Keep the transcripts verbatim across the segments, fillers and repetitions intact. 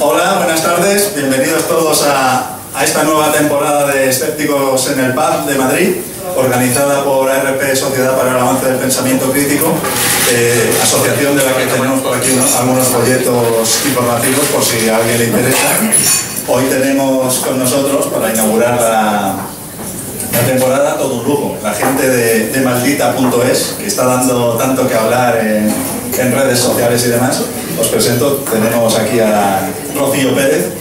Hola, buenas tardes, bienvenidos todos a, a esta nueva temporada de Escépticos en el pub de Madrid, organizada por A R P Sociedad para el Avance del Pensamiento Crítico, eh, asociación de la que tenemos por aquí unos, algunos proyectos informativos por si a alguien le interesa. Hoy tenemos con nosotros, para inaugurar la, la temporada, todo un lujo, la gente de, de maldita punto es, que está dando tanto que hablar en, en redes sociales y demás. Os presento, tenemos aquí a Rocío Pérez,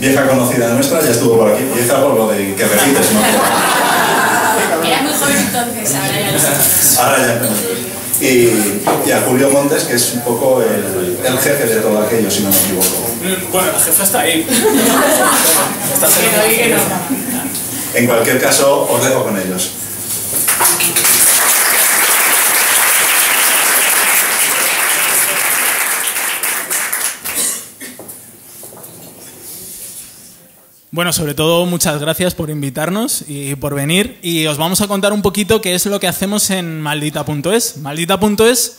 vieja conocida nuestra, ya estuvo por aquí, vieja por lo de que repites, ¿no? Era muy joven entonces, ahora ya lo sabemos. Ahora ya. Y, y a Julio Montes, que es un poco el, el jefe de todo aquello, si no me equivoco. Bueno, la jefa está ahí. Está que no, que no. En cualquier caso, os dejo con ellos. Bueno, sobre todo muchas gracias por invitarnos y por venir, y os vamos a contar un poquito qué es lo que hacemos en maldita punto es. Maldita punto es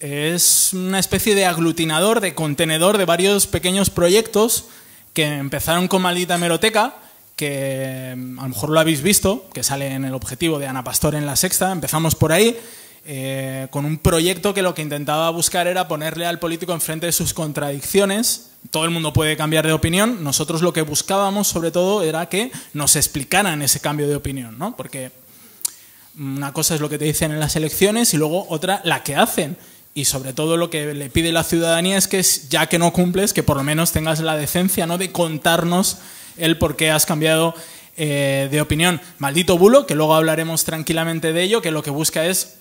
es una especie de aglutinador, de contenedor de varios pequeños proyectos que empezaron con Maldita Hemeroteca, que a lo mejor lo habéis visto, que sale en el objetivo de Ana Pastor en La Sexta. Empezamos por ahí eh, con un proyecto que lo que intentaba buscar era ponerle al político enfrente de sus contradicciones. Todo el mundo puede cambiar de opinión. Nosotros lo que buscábamos, sobre todo, era que nos explicaran ese cambio de opinión, ¿no? Porque una cosa es lo que te dicen en las elecciones y luego otra, la que hacen. Y sobre todo lo que le pide la ciudadanía es que, ya que no cumples, que por lo menos tengas la decencia, ¿no?, de contarnos el por qué has cambiado eh, de opinión. Maldito Bulo, que luego hablaremos tranquilamente de ello, que lo que busca es,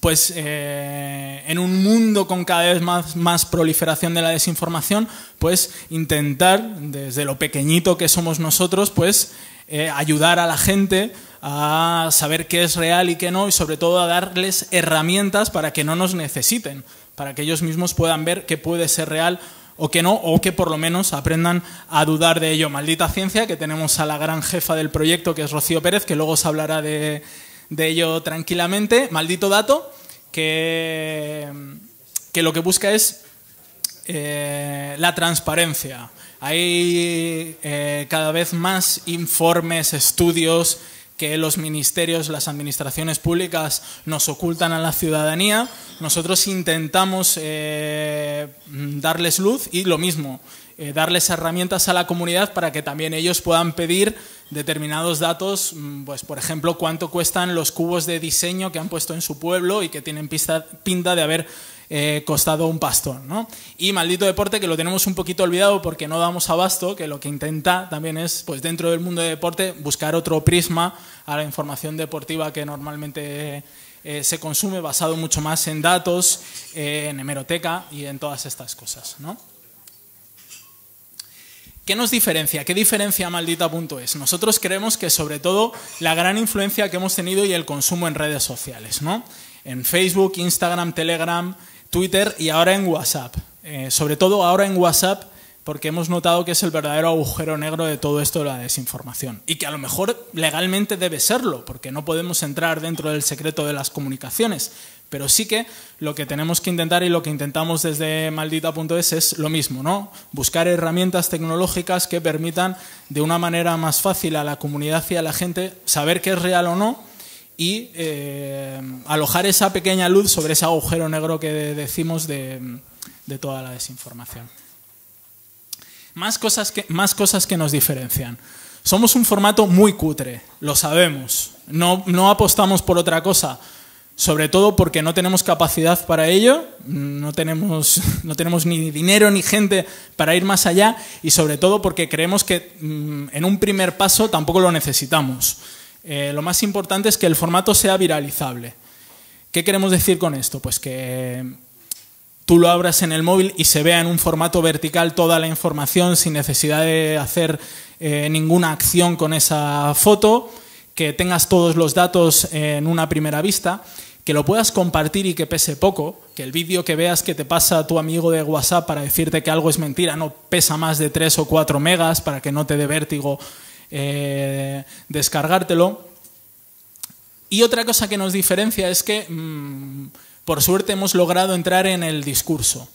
pues eh, en un mundo con cada vez más, más proliferación de la desinformación, pues intentar, desde lo pequeñito que somos nosotros, pues eh, ayudar a la gente a saber qué es real y qué no, y sobre todo a darles herramientas para que no nos necesiten, para que ellos mismos puedan ver qué puede ser real o que no, o que por lo menos aprendan a dudar de ello. Maldita Ciencia, que tenemos a la gran jefa del proyecto, que es Rocío Pérez, que luego os hablará de... de ello tranquilamente. Maldito Dato, que, que lo que busca es eh, la transparencia. Hay eh, cada vez más informes, estudios que los ministerios, las administraciones públicas nos ocultan a la ciudadanía. Nosotros intentamos eh, darles luz y lo mismo, eh, darles herramientas a la comunidad para que también ellos puedan pedir determinados datos, pues por ejemplo, cuánto cuestan los cubos de diseño que han puesto en su pueblo y que tienen pista, pinta de haber eh, costado un pastón, ¿no? Y Maldito Deporte, que lo tenemos un poquito olvidado porque no damos abasto, que lo que intenta también es, pues dentro del mundo del deporte, buscar otro prisma a la información deportiva que normalmente eh, se consume, basado mucho más en datos, eh, en hemeroteca y en todas estas cosas, ¿no? ¿Qué nos diferencia? ¿Qué diferencia maldita punto es? Nosotros creemos que sobre todo la gran influencia que hemos tenido y el consumo en redes sociales, ¿no? En Facebook, Instagram, Telegram, Twitter y ahora en WhatsApp. Eh, sobre todo ahora en WhatsApp, porque hemos notado que es el verdadero agujero negro de todo esto de la desinformación. Y que a lo mejor legalmente debe serlo, porque no podemos entrar dentro del secreto de las comunicaciones. Pero sí que lo que tenemos que intentar y lo que intentamos desde maldita punto es es lo mismo, ¿no? Buscar herramientas tecnológicas que permitan de una manera más fácil a la comunidad y a la gente saber qué es real o no y eh, alojar esa pequeña luz sobre ese agujero negro que decimos de, de toda la desinformación. Más cosas que, más cosas que nos diferencian. Somos un formato muy cutre, lo sabemos. No, no apostamos por otra cosa. Sobre todo porque no tenemos capacidad para ello, no tenemos, no tenemos ni dinero ni gente para ir más allá, y sobre todo porque creemos que mmm, en un primer paso tampoco lo necesitamos. Eh, lo más importante es que el formato sea viralizable. ¿Qué queremos decir con esto? Pues que tú lo abras en el móvil y se vea en un formato vertical toda la información sin necesidad de hacer eh, ninguna acción con esa foto, que tengas todos los datos en una primera vista, que lo puedas compartir y que pese poco, que el vídeo que veas que te pasa tu amigo de WhatsApp para decirte que algo es mentira no pesa más de tres o cuatro megas para que no te dé vértigo eh, descargártelo. Y otra cosa que nos diferencia es que, mmm, por suerte, hemos logrado entrar en el discurso.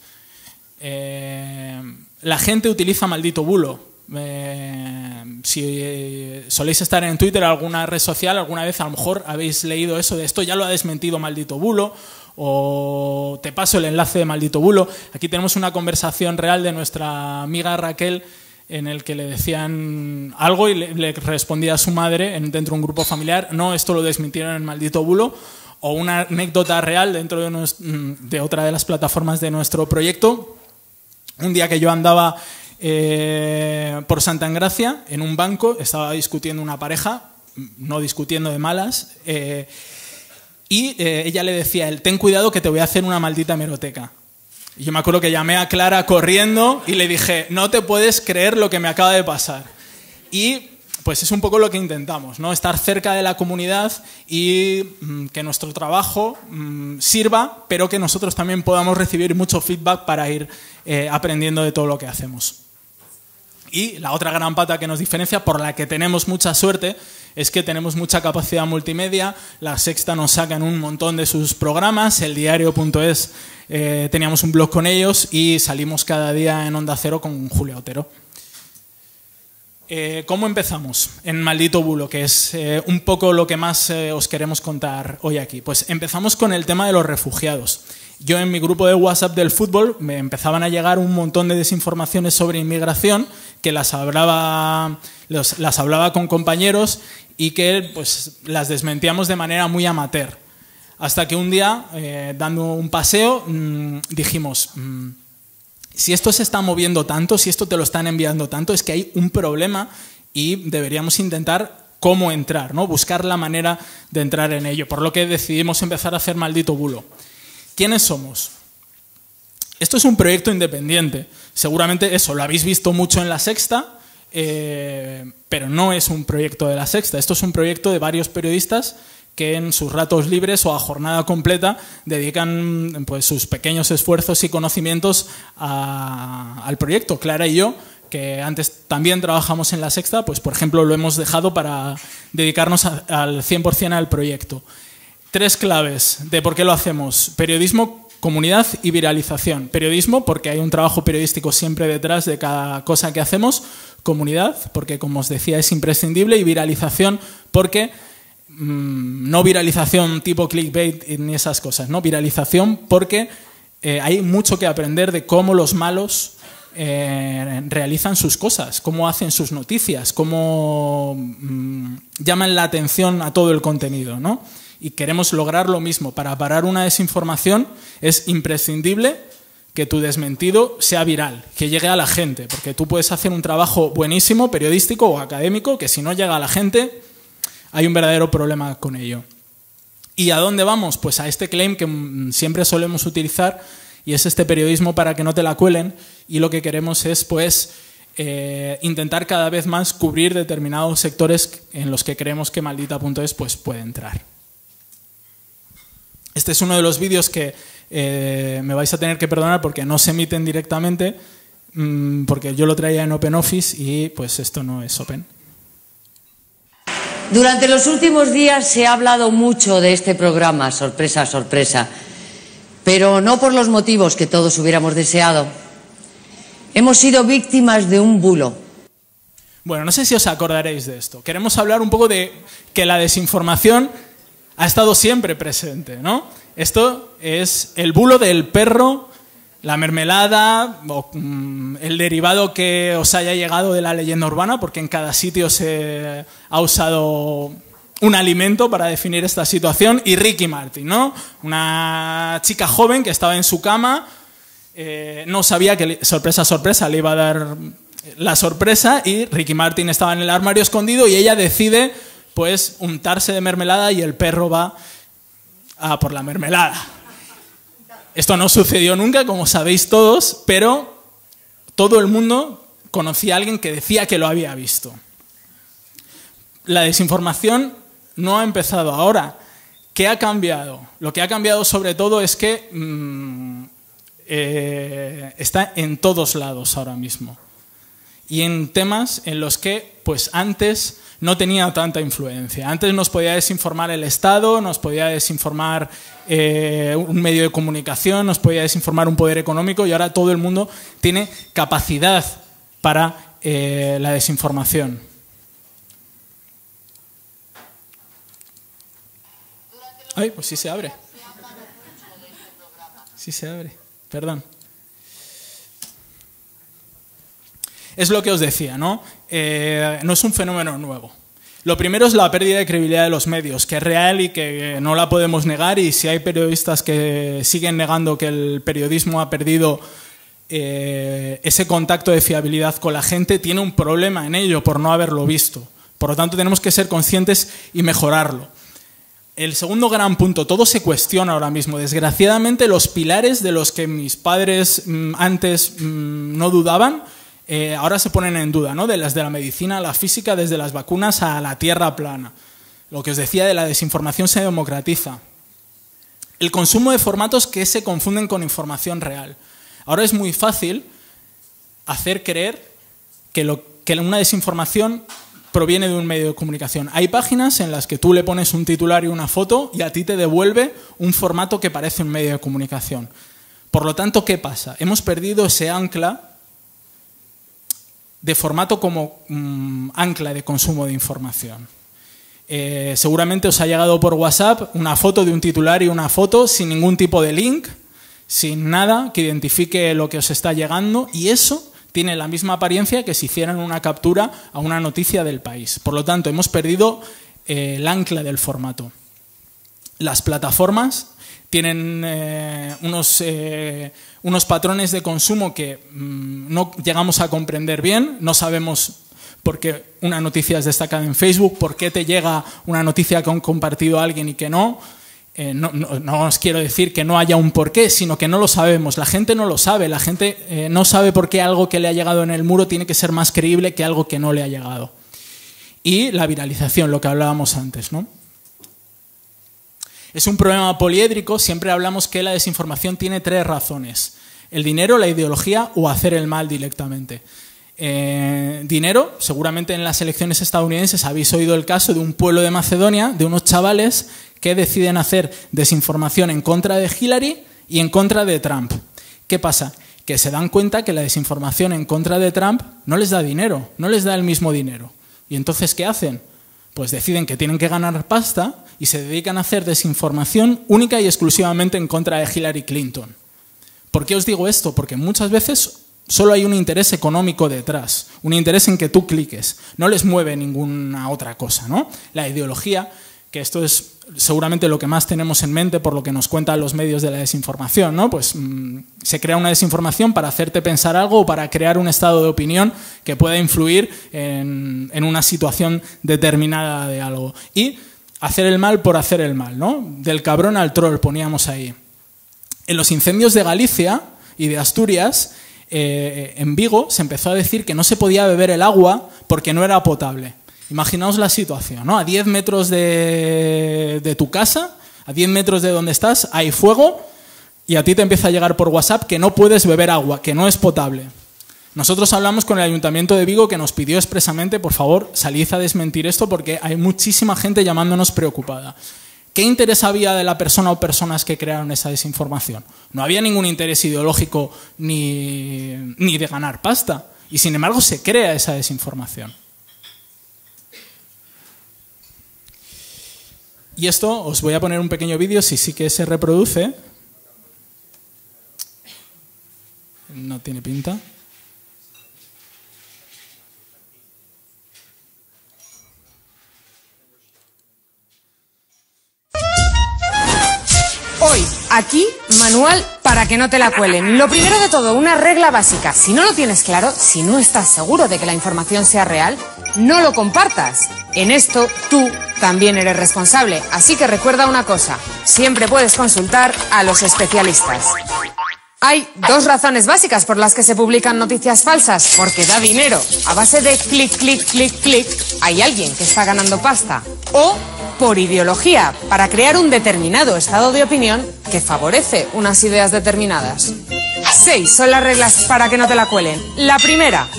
Eh, La gente utiliza Maldito Bulo. Eh, si eh, soléis estar en Twitter, alguna red social, alguna vez a lo mejor habéis leído eso de esto, ya lo ha desmentido Maldito Bulo, o te paso el enlace de Maldito Bulo. Aquí tenemos una conversación real de nuestra amiga Raquel, en el que le decían algo y le, le respondía a su madre dentro de un grupo familiar, no, esto lo desmintieron en Maldito Bulo, o una anécdota real dentro de, nos, de otra de las plataformas de nuestro proyecto. Un día que yo andaba eh, por Santa Engracia, en un banco, estaba discutiendo una pareja, no discutiendo de malas, eh, y eh, ella le decía, él, ten cuidado que te voy a hacer una maldita hemeroteca. Y yo me acuerdo que llamé a Clara corriendo y le dije, no te puedes creer lo que me acaba de pasar. Y pues es un poco lo que intentamos, ¿no? Estar cerca de la comunidad y mmm, que nuestro trabajo mmm, sirva, pero que nosotros también podamos recibir mucho feedback para ir eh, aprendiendo de todo lo que hacemos. Y la otra gran pata que nos diferencia, por la que tenemos mucha suerte, es que tenemos mucha capacidad multimedia. La Sexta nos sacan un montón de sus programas, el diario punto es eh, teníamos un blog con ellos y salimos cada día en Onda Cero con Julia Otero. Eh, ¿Cómo empezamos en Maldito Bulo? Que es eh, un poco lo que más eh, os queremos contar hoy aquí. Pues empezamos con el tema de los refugiados. Yo en mi grupo de WhatsApp del fútbol me empezaban a llegar un montón de desinformaciones sobre inmigración que las hablaba, los, las hablaba con compañeros y que pues, las desmentíamos de manera muy amateur. Hasta que un día, eh, dando un paseo, mmm, dijimos, mmm, si esto se está moviendo tanto, si esto te lo están enviando tanto, es que hay un problema y deberíamos intentar cómo entrar, ¿no? Buscar la manera de entrar en ello. Por lo que decidimos empezar a hacer Maldito Bulo. ¿Quiénes somos? Esto es un proyecto independiente. Seguramente eso lo habéis visto mucho en La Sexta, eh, pero no es un proyecto de La Sexta. Esto es un proyecto de varios periodistas que en sus ratos libres o a jornada completa dedican pues, sus pequeños esfuerzos y conocimientos a, al proyecto. Clara y yo, que antes también trabajamos en La Sexta, pues por ejemplo lo hemos dejado para dedicarnos a, al cien por cien al proyecto. Tres claves de por qué lo hacemos. Periodismo, comunidad y viralización. Periodismo, porque hay un trabajo periodístico siempre detrás de cada cosa que hacemos. Comunidad, porque como os decía es imprescindible. Y viralización, porque mmm, no viralización tipo clickbait ni esas cosas, ¿no? Viralización porque eh, hay mucho que aprender de cómo los malos eh, realizan sus cosas, cómo hacen sus noticias, cómo mmm, llaman la atención a todo el contenido, ¿no? Y queremos lograr lo mismo. Para parar una desinformación es imprescindible que tu desmentido sea viral, que llegue a la gente, porque tú puedes hacer un trabajo buenísimo, periodístico o académico, que si no llega a la gente hay un verdadero problema con ello. ¿Y a dónde vamos? Pues a este claim que siempre solemos utilizar, y es este periodismo para que no te la cuelen, y lo que queremos es pues eh, intentar cada vez más cubrir determinados sectores en los que creemos que maldita punto es pues, puede entrar. Este es uno de los vídeos que eh, me vais a tener que perdonar porque no se emiten directamente, mmm, porque yo lo traía en Open Office y pues esto no es Open. Durante los últimos días se ha hablado mucho de este programa, sorpresa, sorpresa, pero no por los motivos que todos hubiéramos deseado. Hemos sido víctimas de un bulo. Bueno, no sé si os acordaréis de esto. Queremos hablar un poco de que la desinformación ha estado siempre presente, ¿no? Esto es el bulo del perro, la mermelada, o, mmm, el derivado que os haya llegado de la leyenda urbana, porque en cada sitio se ha usado un alimento para definir esta situación, y Ricky Martin, ¿no? Una chica joven que estaba en su cama, eh, no sabía que, sorpresa, sorpresa, le iba a dar la sorpresa, y Ricky Martin estaba en el armario escondido y ella decide pues untarse de mermelada y el perro va a por la mermelada. Esto no sucedió nunca, como sabéis todos, pero todo el mundo conocía a alguien que decía que lo había visto. La desinformación no ha empezado ahora. ¿Qué ha cambiado? Lo que ha cambiado sobre todo es que mmm, eh, está en todos lados ahora mismo. y en temas en los que pues antes no tenía tanta influencia. Antes nos podía desinformar el Estado, nos podía desinformar eh, un medio de comunicación, nos podía desinformar un poder económico, y ahora todo el mundo tiene capacidad para eh, la desinformación. Ay, pues sí se abre. Sí se abre, perdón. Es lo que os decía, ¿no? Eh, no es un fenómeno nuevo. Lo primero es la pérdida de credibilidad de los medios, que es real y que no la podemos negar, y si hay periodistas que siguen negando que el periodismo ha perdido eh, ese contacto de fiabilidad con la gente, tiene un problema en ello por no haberlo visto. Por lo tanto, tenemos que ser conscientes y mejorarlo. El segundo gran punto, todo se cuestiona ahora mismo. Desgraciadamente, los pilares de los que mis padres mmm, antes mmm, no dudaban, Eh, ahora se ponen en duda, ¿no? De las de la medicina a la física, desde las vacunas a la tierra plana. Lo que os decía de la desinformación se democratiza. El consumo de formatos que se confunden con información real. Ahora es muy fácil hacer creer que, lo, que una desinformación proviene de un medio de comunicación. Hay páginas en las que tú le pones un titular y una foto y a ti te devuelve un formato que parece un medio de comunicación. Por lo tanto, ¿qué pasa? Hemos perdido ese ancla de formato como mmm, ancla de consumo de información. Eh, seguramente os ha llegado por WhatsApp una foto de un titular y una foto sin ningún tipo de link, sin nada que identifique lo que os está llegando, y eso tiene la misma apariencia que si hicieran una captura a una noticia del país. Por lo tanto, hemos perdido eh, el ancla del formato. Las plataformas tienen eh, unos, eh, unos patrones de consumo que mmm, no llegamos a comprender bien. No sabemos por qué una noticia es destacada en Facebook, por qué te llega una noticia que han compartido a alguien y que no. Eh, no, no, no os quiero decir que no haya un porqué, sino que no lo sabemos. La gente no lo sabe, la gente eh, no sabe por qué algo que le ha llegado en el muro tiene que ser más creíble que algo que no le ha llegado. Y la viralización, lo que hablábamos antes, ¿no? Es un problema poliédrico. Siempre hablamos que la desinformación tiene tres razones: el dinero, la ideología o hacer el mal directamente. Eh, dinero, seguramente en las elecciones estadounidenses habéis oído el caso de un pueblo de Macedonia, de unos chavales que deciden hacer desinformación en contra de Hillary y en contra de Trump. ¿Qué pasa? Que se dan cuenta que la desinformación en contra de Trump no les da dinero, no les da el mismo dinero. ¿Y entonces qué hacen? Pues deciden que tienen que ganar pasta y se dedican a hacer desinformación única y exclusivamente en contra de Hillary Clinton. ¿Por qué os digo esto? Porque muchas veces solo hay un interés económico detrás, un interés en que tú cliques, no les mueve ninguna otra cosa, ¿no? La ideología, que esto es seguramente lo que más tenemos en mente por lo que nos cuentan los medios de la desinformación, ¿no? Pues mmm, se crea una desinformación para hacerte pensar algo o para crear un estado de opinión que pueda influir en, en una situación determinada de algo. Y hacer el mal por hacer el mal, ¿no? Del cabrón al troll, poníamos ahí. En los incendios de Galicia y de Asturias, eh, en Vigo, se empezó a decir que no se podía beber el agua porque no era potable. Imaginaos la situación, ¿no? A diez metros de, de tu casa, a diez metros de donde estás, hay fuego y a ti te empieza a llegar por WhatsApp que no puedes beber agua, que no es potable. Nosotros hablamos con el Ayuntamiento de Vigo, que nos pidió expresamente, por favor, salid a desmentir esto porque hay muchísima gente llamándonos preocupada. ¿Qué interés había de la persona o personas que crearon esa desinformación? No había ningún interés ideológico ni, ni de ganar pasta, y sin embargo se crea esa desinformación. Y esto, os voy a poner un pequeño vídeo, si sí que se reproduce. No tiene pinta. Hoy, aquí, manual para que no te la cuelen. Lo primero de todo, una regla básica. Si no lo tienes claro, si no estás seguro de que la información sea real, no lo compartas. En esto, tú también eres responsable. Así que recuerda una cosa: siempre puedes consultar a los especialistas. Hay dos razones básicas por las que se publican noticias falsas. Porque da dinero. A base de clic, clic, clic, clic, hay alguien que está ganando pasta. O por ideología, para crear un determinado estado de opinión que favorece unas ideas determinadas. Seis son las reglas para que no te la cuelen. La primera,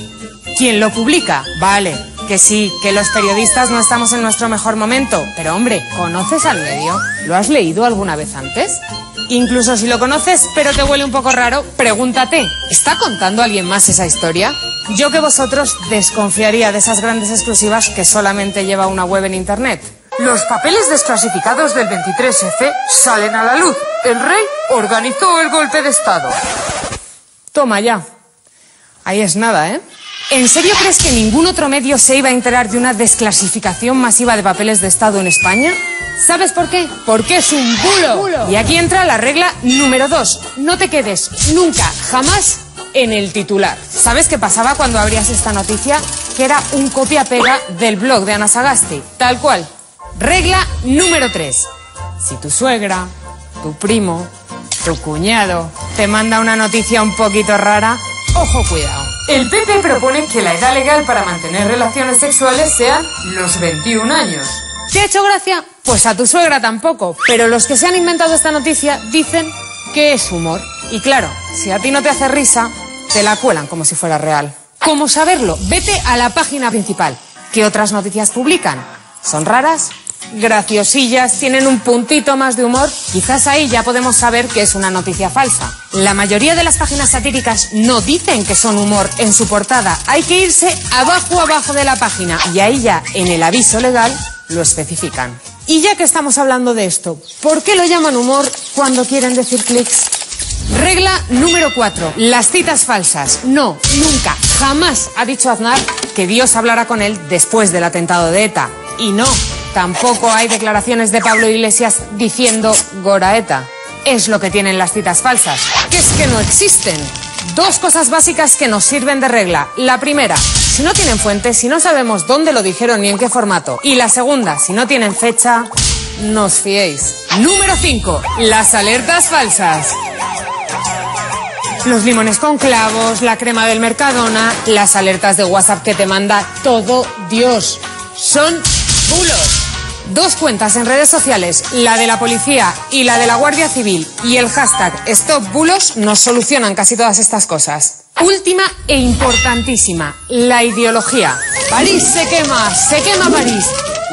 ¿Quién lo publica? Vale, que sí, que los periodistas no estamos en nuestro mejor momento. Pero hombre, ¿conoces al medio? ¿Lo has leído alguna vez antes? Incluso si lo conoces, pero te huele un poco raro, pregúntate, ¿está contando alguien más esa historia? Yo que vosotros desconfiaría de esas grandes exclusivas que solamente lleva una web en internet. Los papeles desclasificados del veintitrés efe salen a la luz. El rey organizó el golpe de estado. Toma ya. Ahí es nada, ¿eh? ¿En serio crees que ningún otro medio se iba a enterar de una desclasificación masiva de papeles de Estado en España? ¿Sabes por qué? Porque es un bulo. Y aquí entra la regla número dos. No te quedes nunca, jamás, en el titular. ¿Sabes qué pasaba cuando abrías esta noticia? Que era un copia-pega del blog de Ana Sagasti. Tal cual. Regla número tres. Si tu suegra, tu primo, tu cuñado te manda una noticia un poquito rara, ojo, cuidado. El P P propone que la edad legal para mantener relaciones sexuales sean los veintiún años. ¿Te ha hecho gracia? Pues a tu suegra tampoco. Pero los que se han inventado esta noticia dicen que es humor. Y claro, si a ti no te hace risa, te la cuelan como si fuera real. ¿Cómo saberlo? Vete a la página principal. ¿Qué otras noticias publican? ¿Son raras? Graciosillas, tienen un puntito más de humor. Quizás ahí ya podemos saber que es una noticia falsa. La mayoría de las páginas satíricas no dicen que son humor en su portada. Hay que irse abajo abajo de la página. Y ahí ya, en el aviso legal, lo especifican. Y ya que estamos hablando de esto, ¿por qué lo llaman humor cuando quieren decir clics? Regla número cuatro. Las citas falsas. No, nunca, jamás ha dicho Aznar que Dios hablará con él después del atentado de ETA. Y no. Tampoco hay declaraciones de Pablo Iglesias diciendo Goraeta. Es lo que tienen las citas falsas, que es que no existen. Dos cosas básicas que nos sirven de regla. La primera, si no tienen fuente, si no sabemos dónde lo dijeron ni en qué formato. Y la segunda, si no tienen fecha, no os fiéis. Número cinco. Las alertas falsas. Los limones con clavos, la crema del Mercadona, las alertas de WhatsApp que te manda todo Dios. Son bulos. Dos cuentas en redes sociales, la de la policía y la de la Guardia Civil, y el hashtag StopBulos nos solucionan casi todas estas cosas. Última e importantísima, la ideología. París se quema, se quema París.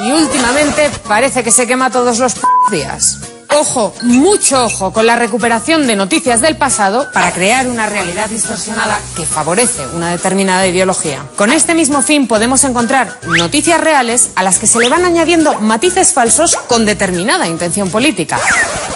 Y últimamente parece que se quema todos los días. Ojo, mucho ojo con la recuperación de noticias del pasado para crear una realidad distorsionada que favorece una determinada ideología. Con este mismo fin podemos encontrar noticias reales a las que se le van añadiendo matices falsos con determinada intención política.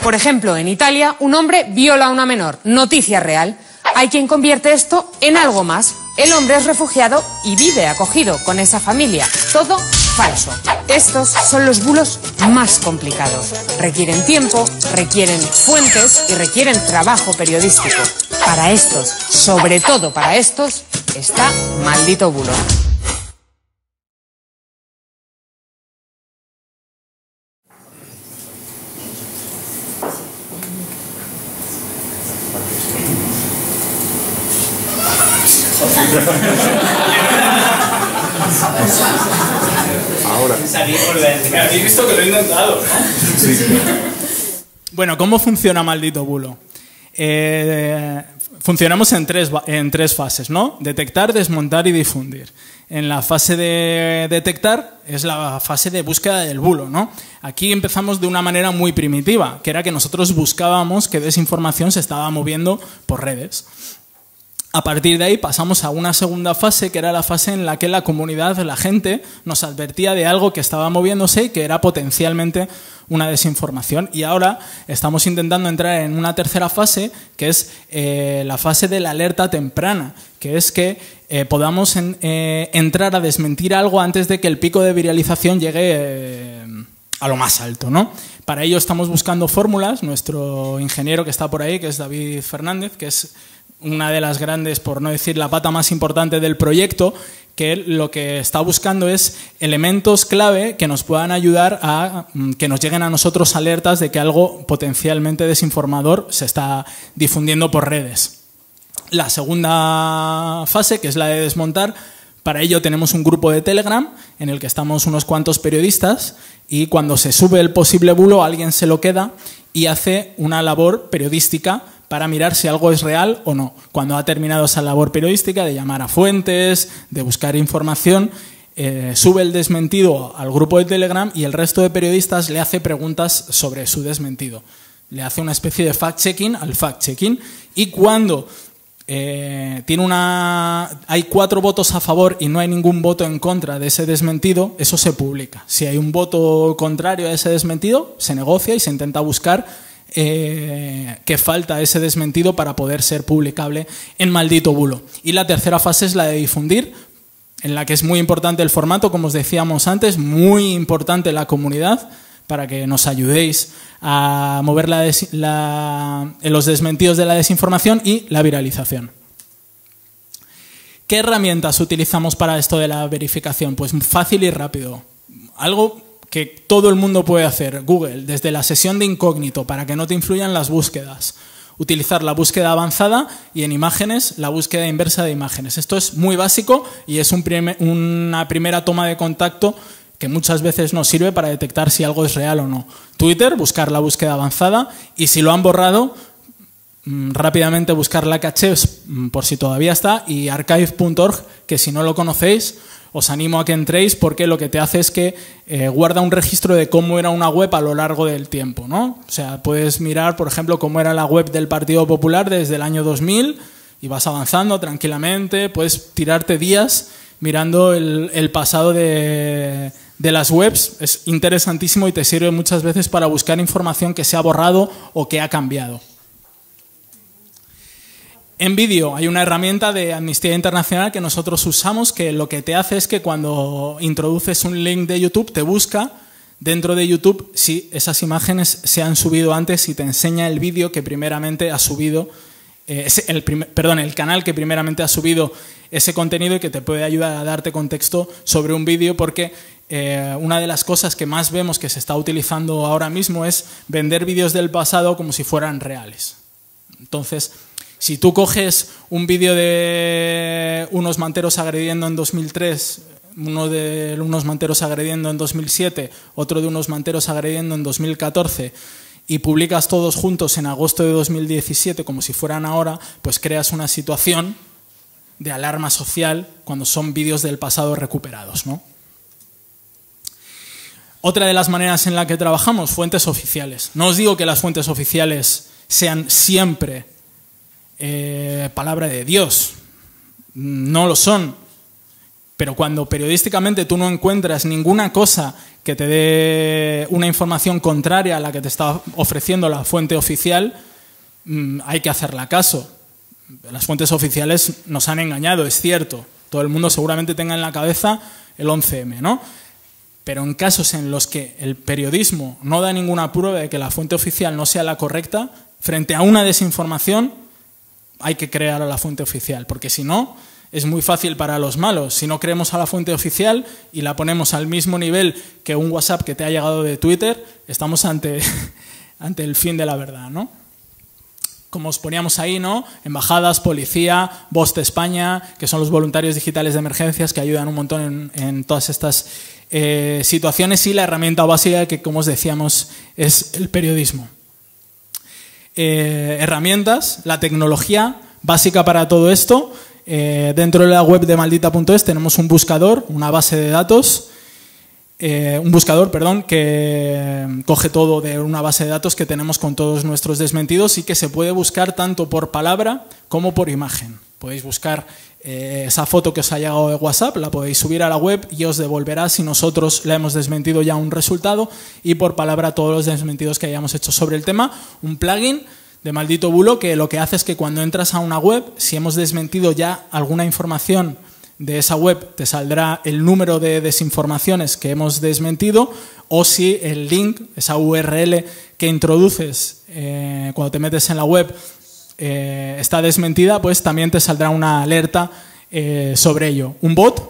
Por ejemplo, en Italia, un hombre viola a una menor. Noticia real. Hay quien convierte esto en algo más. El hombre es refugiado y vive acogido con esa familia. Todo falso. Estos son los bulos más complicados. Requieren tiempo, requieren fuentes y requieren trabajo periodístico. Para estos, sobre todo para estos, está Maldito Bulo. Habéis visto que lo he intentado. Sí. Bueno, ¿cómo funciona Maldito Bulo? Eh, funcionamos en tres, en tres fases, ¿no? Detectar, desmontar y difundir. En la fase de detectar es la fase de búsqueda del bulo, ¿no? Aquí empezamos de una manera muy primitiva, que era que nosotros buscábamos qué desinformación se estaba moviendo por redes. A partir de ahí pasamos a una segunda fase, que era la fase en la que la comunidad, la gente, nos advertía de algo que estaba moviéndose y que era potencialmente una desinformación. Y ahora estamos intentando entrar en una tercera fase, que es eh, la fase de la alerta temprana, que es que eh, podamos en, eh, entrar a desmentir algo antes de que el pico de viralización llegue eh, a lo más alto, ¿no? Para ello estamos buscando fórmulas. Nuestro ingeniero que está por ahí, que es David Fernández, que es una de las grandes, por no decir la pata más importante del proyecto, que lo que está buscando es elementos clave que nos puedan ayudar a que nos lleguen a nosotros alertas de que algo potencialmente desinformador se está difundiendo por redes. La segunda fase, que es la de desmontar, para ello tenemos un grupo de Telegram en el que estamos unos cuantos periodistas y cuando se sube el posible bulo alguien se lo queda y hace una labor periodística para mirar si algo es real o no. Cuando ha terminado esa labor periodística de llamar a fuentes, de buscar información, eh, sube el desmentido al grupo de Telegram y el resto de periodistas le hace preguntas sobre su desmentido. Le hace una especie de fact-checking al fact-checking, y cuando eh, tiene una, hay cuatro votos a favor y no hay ningún voto en contra de ese desmentido, eso se publica. Si hay un voto contrario a ese desmentido, se negocia y se intenta buscar eh, qué falta ese desmentido para poder ser publicable en Maldito Bulo. Y la tercera fase es la de difundir, en la que es muy importante el formato, como os decíamos antes, muy importante la comunidad, para que nos ayudéis a mover la la, los desmentidos de la desinformación y la viralización. ¿Qué herramientas utilizamos para esto de la verificación? Pues fácil y rápido. Algo que todo el mundo puede hacer. Google, desde la sesión de incógnito, para que no te influyan las búsquedas. Utilizar la búsqueda avanzada y en imágenes la búsqueda inversa de imágenes. Esto es muy básico y es un primer, una primera toma de contacto que muchas veces nos sirve para detectar si algo es real o no. Twitter, buscar la búsqueda avanzada, y si lo han borrado, rápidamente buscar la caché por si todavía está, y archive punto org, que si no lo conocéis, os animo a que entréis, porque lo que te hace es que eh, guarda un registro de cómo era una web a lo largo del tiempo, ¿no? O sea, puedes mirar, por ejemplo, cómo era la web del Partido Popular desde el año dos mil, y vas avanzando tranquilamente, puedes tirarte días mirando el, el pasado de... de las webs. Es interesantísimo y te sirve muchas veces para buscar información que se ha borrado o que ha cambiado. En vídeo hay una herramienta de Amnistía Internacional que nosotros usamos, que lo que te hace es que cuando introduces un link de YouTube te busca dentro de YouTube si esas imágenes se han subido antes y te enseña el vídeo que primeramente ha subido, eh, el primer, perdón, el canal que primeramente ha subido ese contenido, y que te puede ayudar a darte contexto sobre un vídeo, porque Eh, una de las cosas que más vemos que se está utilizando ahora mismo es vender vídeos del pasado como si fueran reales. Entonces, si tú coges un vídeo de unos manteros agrediendo en dos mil tres, uno de unos manteros agrediendo en dos mil siete, otro de unos manteros agrediendo en dos mil catorce, y publicas todos juntos en agosto de dos mil diecisiete como si fueran ahora, pues creas una situación de alarma social cuando son vídeos del pasado recuperados, ¿no? Otra de las maneras en la que trabajamos, fuentes oficiales. No os digo que las fuentes oficiales sean siempre eh, palabra de Dios, no lo son, pero cuando periodísticamente tú no encuentras ninguna cosa que te dé una información contraria a la que te está ofreciendo la fuente oficial, hay que hacerla caso. Las fuentes oficiales nos han engañado, es cierto. Todo el mundo seguramente tenga en la cabeza el once eme, ¿no? Pero en casos en los que el periodismo no da ninguna prueba de que la fuente oficial no sea la correcta, frente a una desinformación hay que creer a la fuente oficial, porque si no, es muy fácil para los malos. Si no creemos a la fuente oficial y la ponemos al mismo nivel que un WhatsApp que te ha llegado de Twitter, estamos ante, ante el fin de la verdad, ¿no? Como os poníamos ahí, ¿no? Embajadas, policía, Voz de España, que son los voluntarios digitales de emergencias que ayudan un montón en, en todas estas eh, situaciones, y la herramienta básica que, como os decíamos, es el periodismo. Eh, herramientas, la tecnología básica para todo esto. Eh, dentro de la web de maldita punto es tenemos un buscador, una base de datos, Eh, un buscador, perdón, que coge todo de una base de datos que tenemos con todos nuestros desmentidos y que se puede buscar tanto por palabra como por imagen. Podéis buscar eh, esa foto que os ha llegado de WhatsApp, la podéis subir a la web y os devolverá, si nosotros la hemos desmentido, ya un resultado, y por palabra todos los desmentidos que hayamos hecho sobre el tema. Un plugin de Maldito Bulo que lo que hace es que cuando entras a una web, si hemos desmentido ya alguna información de esa web, te saldrá el número de desinformaciones que hemos desmentido, o si el link, esa U R L que introduces eh, cuando te metes en la web eh, está desmentida, pues también te saldrá una alerta eh, sobre ello. Un bot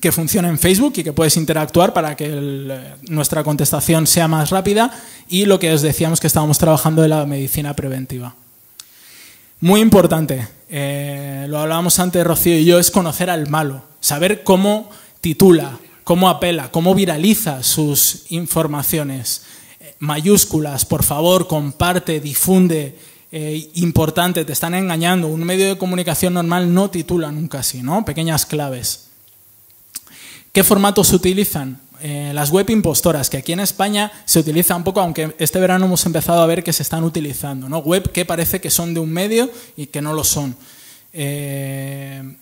que funciona en Facebook y que puedes interactuar para que el, nuestra contestación sea más rápida, y lo que os decíamos que estábamos trabajando de la medicina preventiva. Muy importante, eh, lo hablábamos antes Rocío y yo, es conocer al malo, saber cómo titula, cómo apela, cómo viraliza sus informaciones. Eh, mayúsculas, por favor, comparte, difunde, eh, importante, te están engañando. Un medio de comunicación normal no titula nunca así, ¿no? Pequeñas claves. ¿Qué formatos se utilizan? Eh, las web impostoras, que aquí en España se utiliza un poco, aunque este verano hemos empezado a ver que se están utilizando, ¿no? Web que parece que son de un medio y que no lo son. Eh,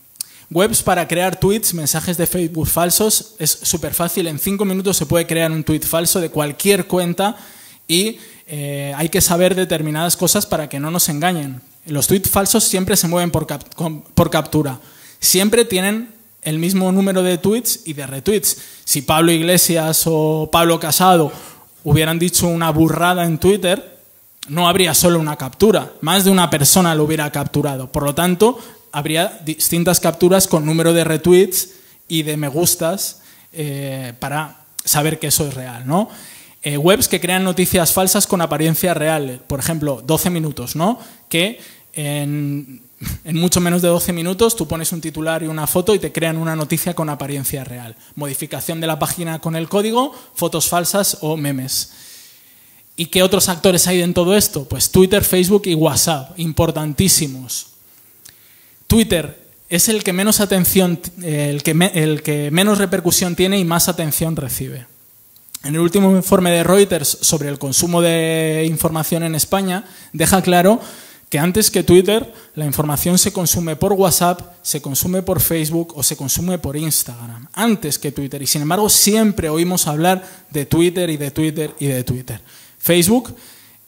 webs para crear tweets, mensajes de Facebook falsos, es súper fácil, en cinco minutos se puede crear un tweet falso de cualquier cuenta y eh, hay que saber determinadas cosas para que no nos engañen. Los tweets falsos siempre se mueven por, cap por captura, siempre tienen el mismo número de tweets y de retweets. Si Pablo Iglesias o Pablo Casado hubieran dicho una burrada en Twitter, no habría solo una captura, más de una persona lo hubiera capturado. Por lo tanto, habría distintas capturas con número de retweets y de me gustas eh, para saber que eso es real, ¿no? Eh, webs que crean noticias falsas con apariencia real, por ejemplo, doce minutos, ¿no? Que en... En mucho menos de doce minutos tú pones un titular y una foto y te crean una noticia con apariencia real. Modificación de la página con el código, fotos falsas o memes. ¿Y qué otros actores hay en todo esto? Pues Twitter, Facebook y WhatsApp, importantísimos. Twitter es el que menos atención, el que, me, el que menos repercusión tiene y más atención recibe. En el último informe de Reuters sobre el consumo de información en España deja claro que antes que Twitter, la información se consume por WhatsApp, se consume por Facebook o se consume por Instagram. Antes que Twitter. Y sin embargo, siempre oímos hablar de Twitter y de Twitter y de Twitter. Facebook,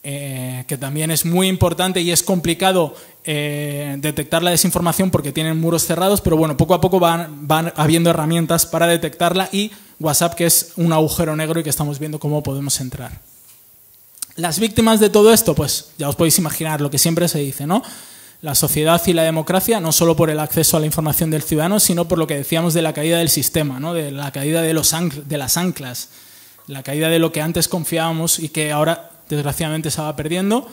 eh, que también es muy importante y es complicado eh, detectar la desinformación porque tienen muros cerrados, pero bueno, poco a poco van, van habiendo herramientas para detectarla. Y WhatsApp, que es un agujero negro y que estamos viendo cómo podemos entrar. Las víctimas de todo esto, pues ya os podéis imaginar lo que siempre se dice, ¿no? La sociedad y la democracia, no solo por el acceso a la información del ciudadano, sino por lo que decíamos de la caída del sistema, ¿no? De la caída de, los de las anclas, la caída de lo que antes confiábamos y que ahora desgraciadamente se va perdiendo.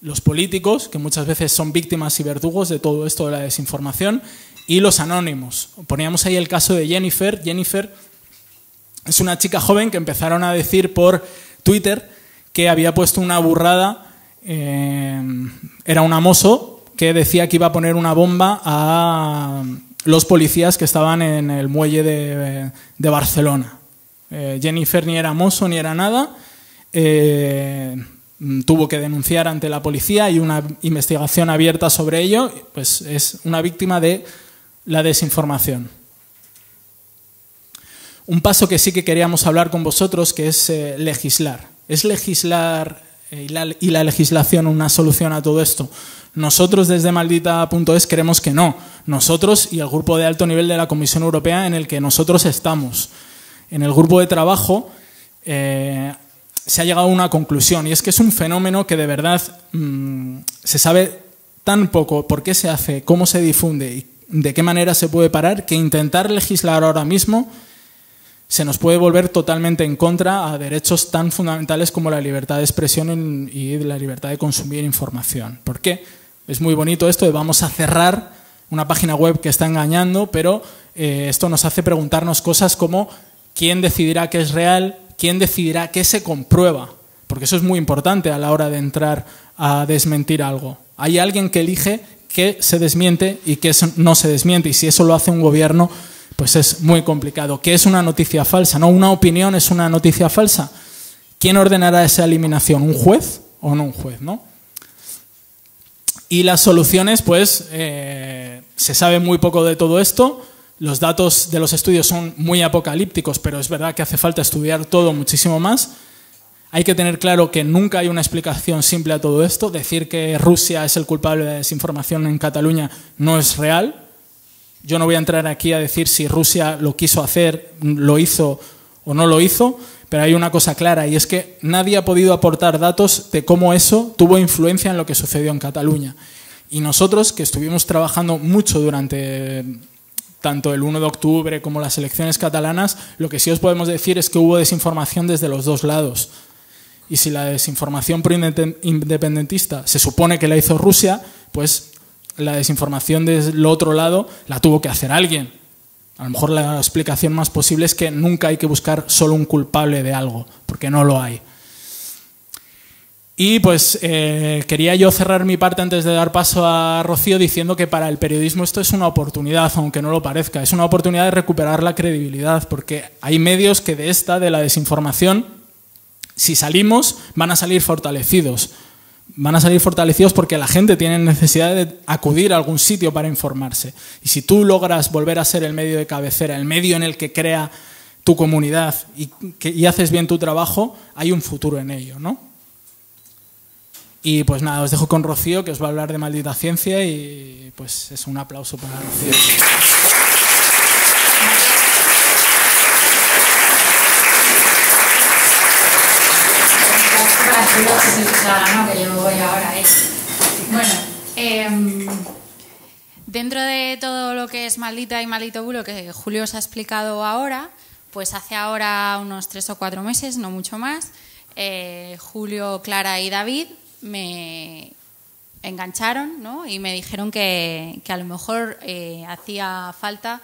Los políticos, que muchas veces son víctimas y verdugos de todo esto de la desinformación, y los anónimos. Poníamos ahí el caso de Jennifer. Jennifer es una chica joven que empezaron a decir por Twitter que había puesto una burrada, eh, era un amoso que decía que iba a poner una bomba a los policías que estaban en el muelle de, de Barcelona. Eh, Jennifer ni era amoso ni era nada, eh, tuvo que denunciar ante la policía y una investigación abierta sobre ello, pues es una víctima de la desinformación. Un paso que sí que queríamos hablar con vosotros, que es eh, legislar. ¿Es legislar eh, y, la, y la legislación una solución a todo esto? Nosotros desde maldita punto es creemos que no. Nosotros y el grupo de alto nivel de la Comisión Europea en el que nosotros estamos. En el grupo de trabajo eh, se ha llegado a una conclusión, y es que es un fenómeno que de verdad mmm, se sabe tan poco por qué se hace, cómo se difunde y de qué manera se puede parar, que intentar legislar ahora mismo se nos puede volver totalmente en contra a derechos tan fundamentales como la libertad de expresión y la libertad de consumir información. ¿Por qué? Es muy bonito esto de vamos a cerrar una página web que está engañando, pero eh, esto nos hace preguntarnos cosas como ¿quién decidirá qué es real? ¿Quién decidirá qué se comprueba? Porque eso es muy importante a la hora de entrar a desmentir algo. Hay alguien que elige qué se desmiente y qué no se desmiente, y si eso lo hace un gobierno, pues es muy complicado. ¿Qué es una noticia falsa? ¿No? ¿Una opinión es una noticia falsa? ¿Quién ordenará esa eliminación? ¿Un juez o no un juez? ¿No? Y las soluciones, pues eh, se sabe muy poco de todo esto. Los datos de los estudios son muy apocalípticos, pero es verdad que hace falta estudiar todo muchísimo más. Hay que tener claro que nunca hay una explicación simple a todo esto. Decir que Rusia es el culpable de la desinformación en Cataluña no es real. Yo no voy a entrar aquí a decir si Rusia lo quiso hacer, lo hizo o no lo hizo, pero hay una cosa clara, y es que nadie ha podido aportar datos de cómo eso tuvo influencia en lo que sucedió en Cataluña. Y nosotros, que estuvimos trabajando mucho durante tanto el uno de octubre como las elecciones catalanas, lo que sí os podemos decir es que hubo desinformación desde los dos lados. Y si la desinformación pro-independentista se supone que la hizo Rusia, pues la desinformación del otro lado la tuvo que hacer alguien. A lo mejor la explicación más posible es que nunca hay que buscar solo un culpable de algo, porque no lo hay. Y pues eh, quería yo cerrar mi parte antes de dar paso a Rocío diciendo que para el periodismo esto es una oportunidad, aunque no lo parezca. Es una oportunidad de recuperar la credibilidad, porque hay medios que de esta, de la desinformación, si salimos, van a salir fortalecidos. Van a salir fortalecidos porque la gente tiene necesidad de acudir a algún sitio para informarse. Y si tú logras volver a ser el medio de cabecera, el medio en el que crea tu comunidad y, que, y haces bien tu trabajo, hay un futuro en ello, ¿no? Y pues nada, os dejo con Rocío, que os va a hablar de Maldita Ciencia, y pues es un aplauso para Rocío. Bueno, eh, dentro de todo lo que es Maldita y Maldito Bulo, que Julio os ha explicado ahora, pues hace ahora unos tres o cuatro meses, no mucho más, eh, Julio, Clara y David me engancharon, ¿no? Y me dijeron que, que a lo mejor eh, hacía falta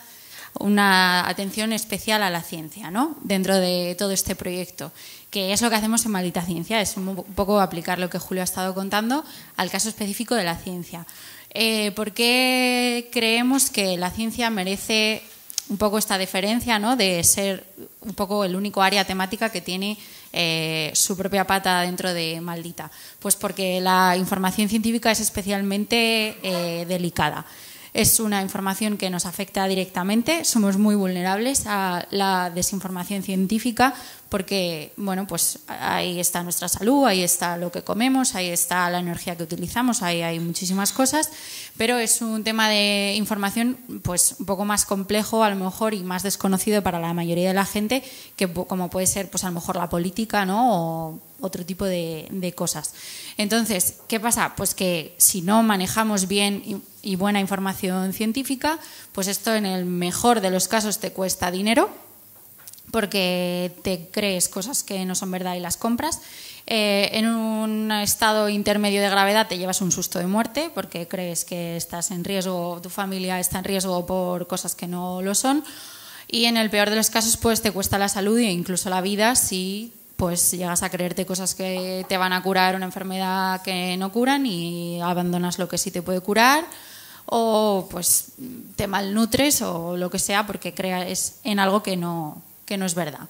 una atención especial a la ciencia, ¿no? Dentro de todo este proyecto, que es lo que hacemos en Maldita Ciencia, es un poco aplicar lo que Julio ha estado contando al caso específico de la ciencia. Eh, ¿Por qué creemos que la ciencia merece un poco esta deferencia, ¿no? De ser un poco el único área temática que tiene eh, su propia pata dentro de Maldita? Pues porque la información científica es especialmente eh, delicada. Es una información que nos afecta directamente, somos muy vulnerables a la desinformación científica porque, bueno, pues ahí está nuestra salud, ahí está lo que comemos, ahí está la energía que utilizamos, ahí hay muchísimas cosas, pero es un tema de información pues un poco más complejo a lo mejor y más desconocido para la mayoría de la gente, que como puede ser pues a lo mejor la política, ¿no? O otro tipo de, de cosas. Entonces, ¿qué pasa? Pues que si no manejamos bien y buena información científica, pues esto en el mejor de los casos te cuesta dinero, porque te crees cosas que no son verdad y las compras. Eh, en un estado intermedio de gravedad te llevas un susto de muerte porque crees que estás en riesgo, tu familia está en riesgo por cosas que no lo son. Y en el peor de los casos pues te cuesta la salud e incluso la vida si pues llegas a creerte cosas que te van a curar una enfermedad que no curan y abandonas lo que sí te puede curar, o pues te malnutres o lo que sea porque crees en algo que no, que no es verdad.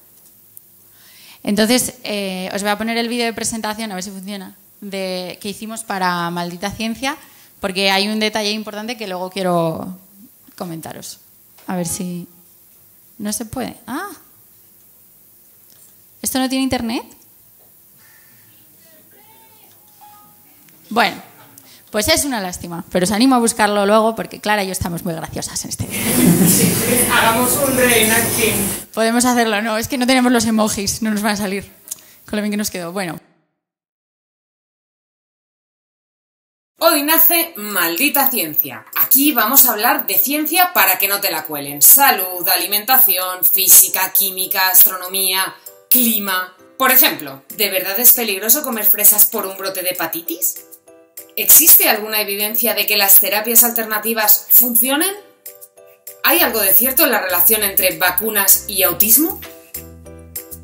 Entonces, eh, os voy a poner el vídeo de presentación, a ver si funciona, de, que hicimos para Maldita Ciencia, porque hay un detalle importante que luego quiero comentaros. A ver si... ¿No se puede? ¡Ah! ¿Esto no tiene internet? Bueno, pues es una lástima, pero os animo a buscarlo luego porque Clara y yo estamos muy graciosas en este vídeo. Sí, hagamos un reenacting. Podemos hacerlo, no, es que no tenemos los emojis, no nos van a salir. Con lo bien que nos quedó, bueno. Hoy nace Maldita Ciencia. Aquí vamos a hablar de ciencia para que no te la cuelen. Salud, alimentación, física, química, astronomía... Clima. Por ejemplo, ¿de verdad es peligroso comer fresas por un brote de hepatitis? ¿Existe alguna evidencia de que las terapias alternativas funcionen? ¿Hay algo de cierto en la relación entre vacunas y autismo?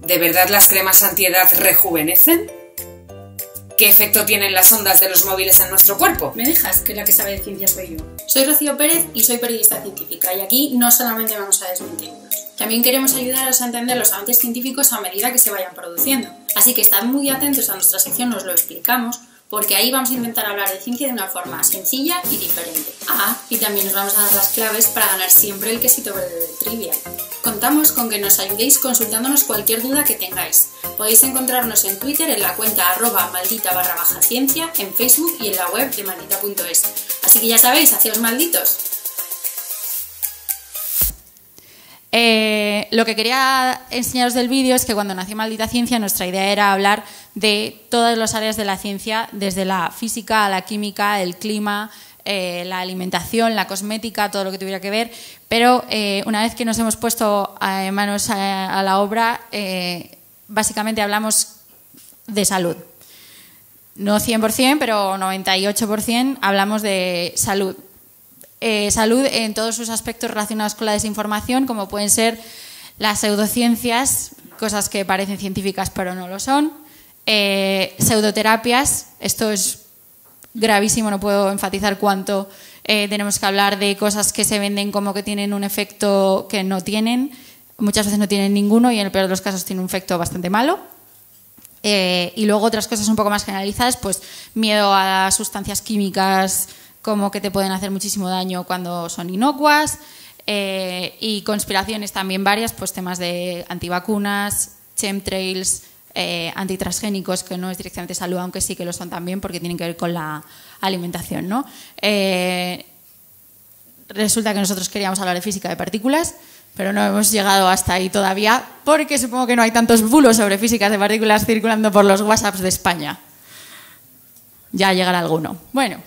¿De verdad las cremas antiedad rejuvenecen? ¿Qué efecto tienen las ondas de los móviles en nuestro cuerpo? ¿Me dejas? Que la que sabe de ciencia soy yo. Soy Rocío Pérez y soy periodista científica y aquí no solamente vamos a desmentirnos. También queremos ayudaros a entender los avances científicos a medida que se vayan produciendo. Así que estad muy atentos a nuestra sección Nos lo explicamos, porque ahí vamos a intentar hablar de ciencia de una forma sencilla y diferente. Ah, y también os vamos a dar las claves para ganar siempre el quesito verde del Trivial. Contamos con que nos ayudéis consultándonos cualquier duda que tengáis. Podéis encontrarnos en Twitter en la cuenta arroba maldita barra baja ciencia, en Facebook y en la web de maldita punto es. Así que ya sabéis, haceos malditos. Eh, lo que quería enseñaros del vídeo es que cuando nació Maldita Ciencia nuestra idea era hablar de todas las áreas de la ciencia, desde la física a la química, el clima, eh, la alimentación, la cosmética, todo lo que tuviera que ver, pero eh, una vez que nos hemos puesto eh, manos a, a la obra, eh, básicamente hablamos de salud. No cien por cien, pero noventa y ocho por ciento hablamos de salud. Eh, salud en todos sus aspectos relacionados con la desinformación, como pueden ser las pseudociencias, cosas que parecen científicas pero no lo son, eh, pseudoterapias. Esto es gravísimo, no puedo enfatizar cuánto. Eh, tenemos que hablar de cosas que se venden como que tienen un efecto que no tienen. Muchas veces no tienen ninguno y en el peor de los casos tiene un efecto bastante malo. Eh, y luego otras cosas un poco más generalizadas, pues miedo a sustancias químicas como que te pueden hacer muchísimo daño cuando son inocuas. Eh, y conspiraciones también varias, pues temas de antivacunas, chemtrails, eh, antitransgénicos, que no es directamente salud, aunque sí que lo son también porque tienen que ver con la alimentación, ¿no? Eh, resulta que nosotros queríamos hablar de física de partículas, pero no hemos llegado hasta ahí todavía porque supongo que no hay tantos bulos sobre físicas de partículas circulando por los WhatsApps de España. Ya llegará alguno. Bueno.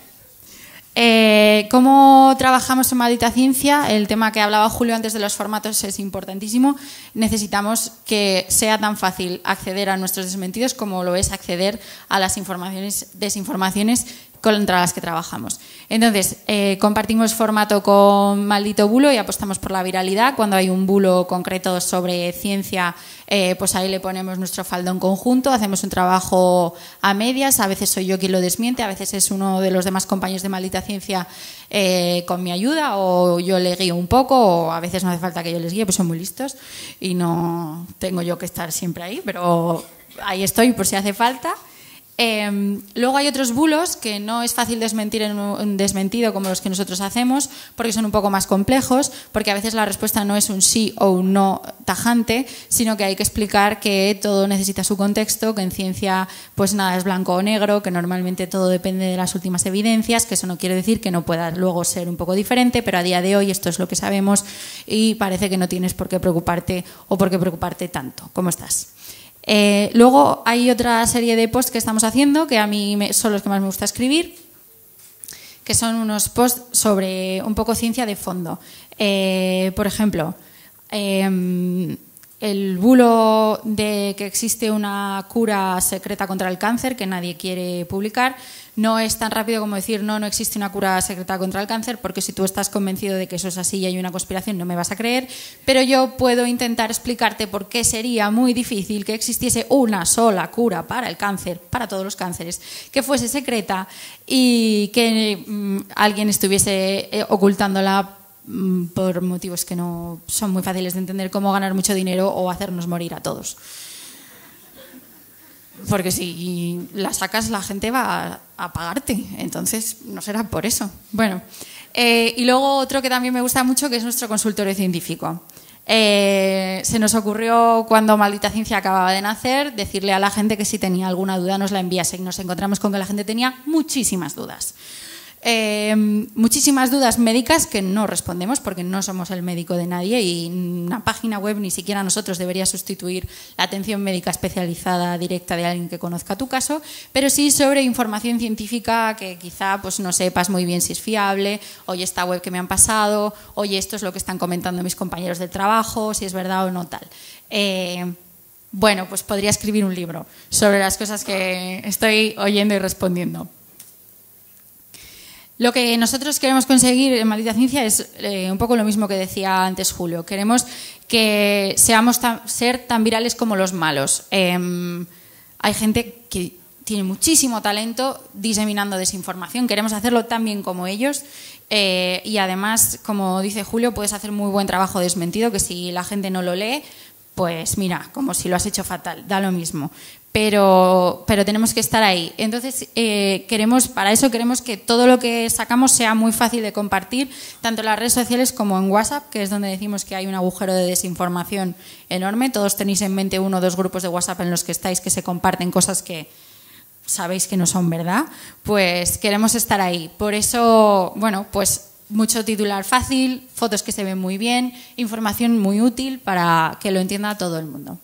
Eh, ¿Cómo trabajamos en Maldita Ciencia? El tema que hablaba Julio antes de los formatos es importantísimo. Necesitamos que sea tan fácil acceder a nuestros desmentidos como lo es acceder a las informaciones, desinformaciones contra las que trabajamos. Entonces, eh, compartimos formato con Maldito Bulo y apostamos por la viralidad. Cuando hay un bulo concreto sobre ciencia, eh, pues ahí le ponemos nuestro faldón conjunto, hacemos un trabajo a medias, a veces soy yo quien lo desmiente, a veces es uno de los demás compañeros de Maldita Ciencia eh, con mi ayuda, o yo le guío un poco, o a veces no hace falta que yo les guíe, pues son muy listos y no tengo yo que estar siempre ahí, pero ahí estoy por si hace falta. Eh, luego hay otros bulos que no es fácil desmentir en un desmentido como los que nosotros hacemos porque son un poco más complejos, porque a veces la respuesta no es un sí o un no tajante, sino que hay que explicar que todo necesita su contexto, que en ciencia pues nada es blanco o negro, que normalmente todo depende de las últimas evidencias, que eso no quiere decir que no pueda luego ser un poco diferente, pero a día de hoy esto es lo que sabemos y parece que no tienes por qué preocuparte o por qué preocuparte tanto. ¿Cómo estás? Eh, luego hay otra serie de posts que estamos haciendo, que a mí me, son los que más me gusta escribir, que son unos posts sobre un poco ciencia de fondo. Eh, por ejemplo, eh, el bulo de que existe una cura secreta contra el cáncer que nadie quiere publicar. No es tan rápido como decir no, no existe una cura secreta contra el cáncer, porque si tú estás convencido de que eso es así y hay una conspiración no me vas a creer, pero yo puedo intentar explicarte por qué sería muy difícil que existiese una sola cura para el cáncer, para todos los cánceres, que fuese secreta y que mmm, alguien estuviese eh, ocultándola mmm, por motivos que no son muy fáciles de entender, como ganar mucho dinero o hacernos morir a todos. Porque si la sacas, la gente va a, a pagarte. Entonces, no será por eso. Bueno, eh, y luego otro que también me gusta mucho, que es nuestro consultorio científico. Eh, se nos ocurrió cuando Maldita Ciencia acababa de nacer decirle a la gente que si tenía alguna duda nos la enviase. Y nos encontramos con que la gente tenía muchísimas dudas. Eh, muchísimas dudas médicas que no respondemos porque no somos el médico de nadie y una página web ni siquiera nosotros debería sustituir la atención médica especializada directa de alguien que conozca tu caso, pero sí sobre información científica que quizá pues no sepas muy bien si es fiable, oye esta web que me han pasado, oye esto es lo que están comentando mis compañeros del trabajo, si es verdad o no tal. Eh, bueno, pues podría escribir un libro sobre las cosas que estoy oyendo y respondiendo. Lo que nosotros queremos conseguir en Maldita Ciencia es eh, un poco lo mismo que decía antes Julio. Queremos que seamos tan, ser tan virales como los malos. Eh, hay gente que tiene muchísimo talento diseminando desinformación. Queremos hacerlo tan bien como ellos. Eh, y además, como dice Julio, puedes hacer muy buen trabajo desmentido, que si la gente no lo lee, pues mira, como si lo has hecho fatal, da lo mismo. Pero, pero tenemos que estar ahí. Entonces, eh, queremos, para eso queremos que todo lo que sacamos sea muy fácil de compartir, tanto en las redes sociales como en WhatsApp, que es donde decimos que hay un agujero de desinformación enorme. Todos tenéis en mente uno o dos grupos de WhatsApp en los que estáis que se comparten cosas que sabéis que no son verdad. Pues queremos estar ahí. Por eso, bueno, pues mucho titular fácil, fotos que se ven muy bien, información muy útil para que lo entienda todo el mundo.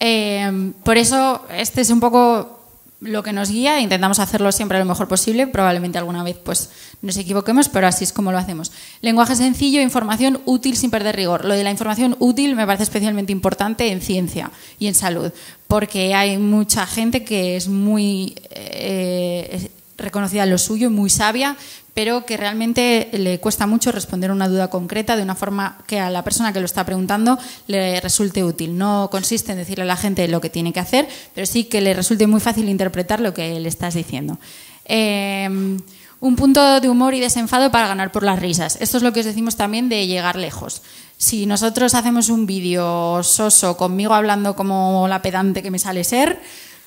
Eh, por eso este es un poco lo que nos guía, intentamos hacerlo siempre lo mejor posible, probablemente alguna vez pues nos equivoquemos, pero así es como lo hacemos. Lenguaje sencillo, información útil sin perder rigor. Lo de la información útil me parece especialmente importante en ciencia y en salud, porque hay mucha gente que es muy eh, reconocida en lo suyo y muy sabia, pero que realmente le cuesta mucho responder una duda concreta de una forma que a la persona que lo está preguntando le resulte útil. No consiste en decirle a la gente lo que tiene que hacer, pero sí que le resulte muy fácil interpretar lo que le estás diciendo. Eh, un punto de humor y desenfado para ganar por las risas. Esto es lo que os decimos también de llegar lejos. Si nosotros hacemos un vídeo soso conmigo hablando como la pedante que me sale ser,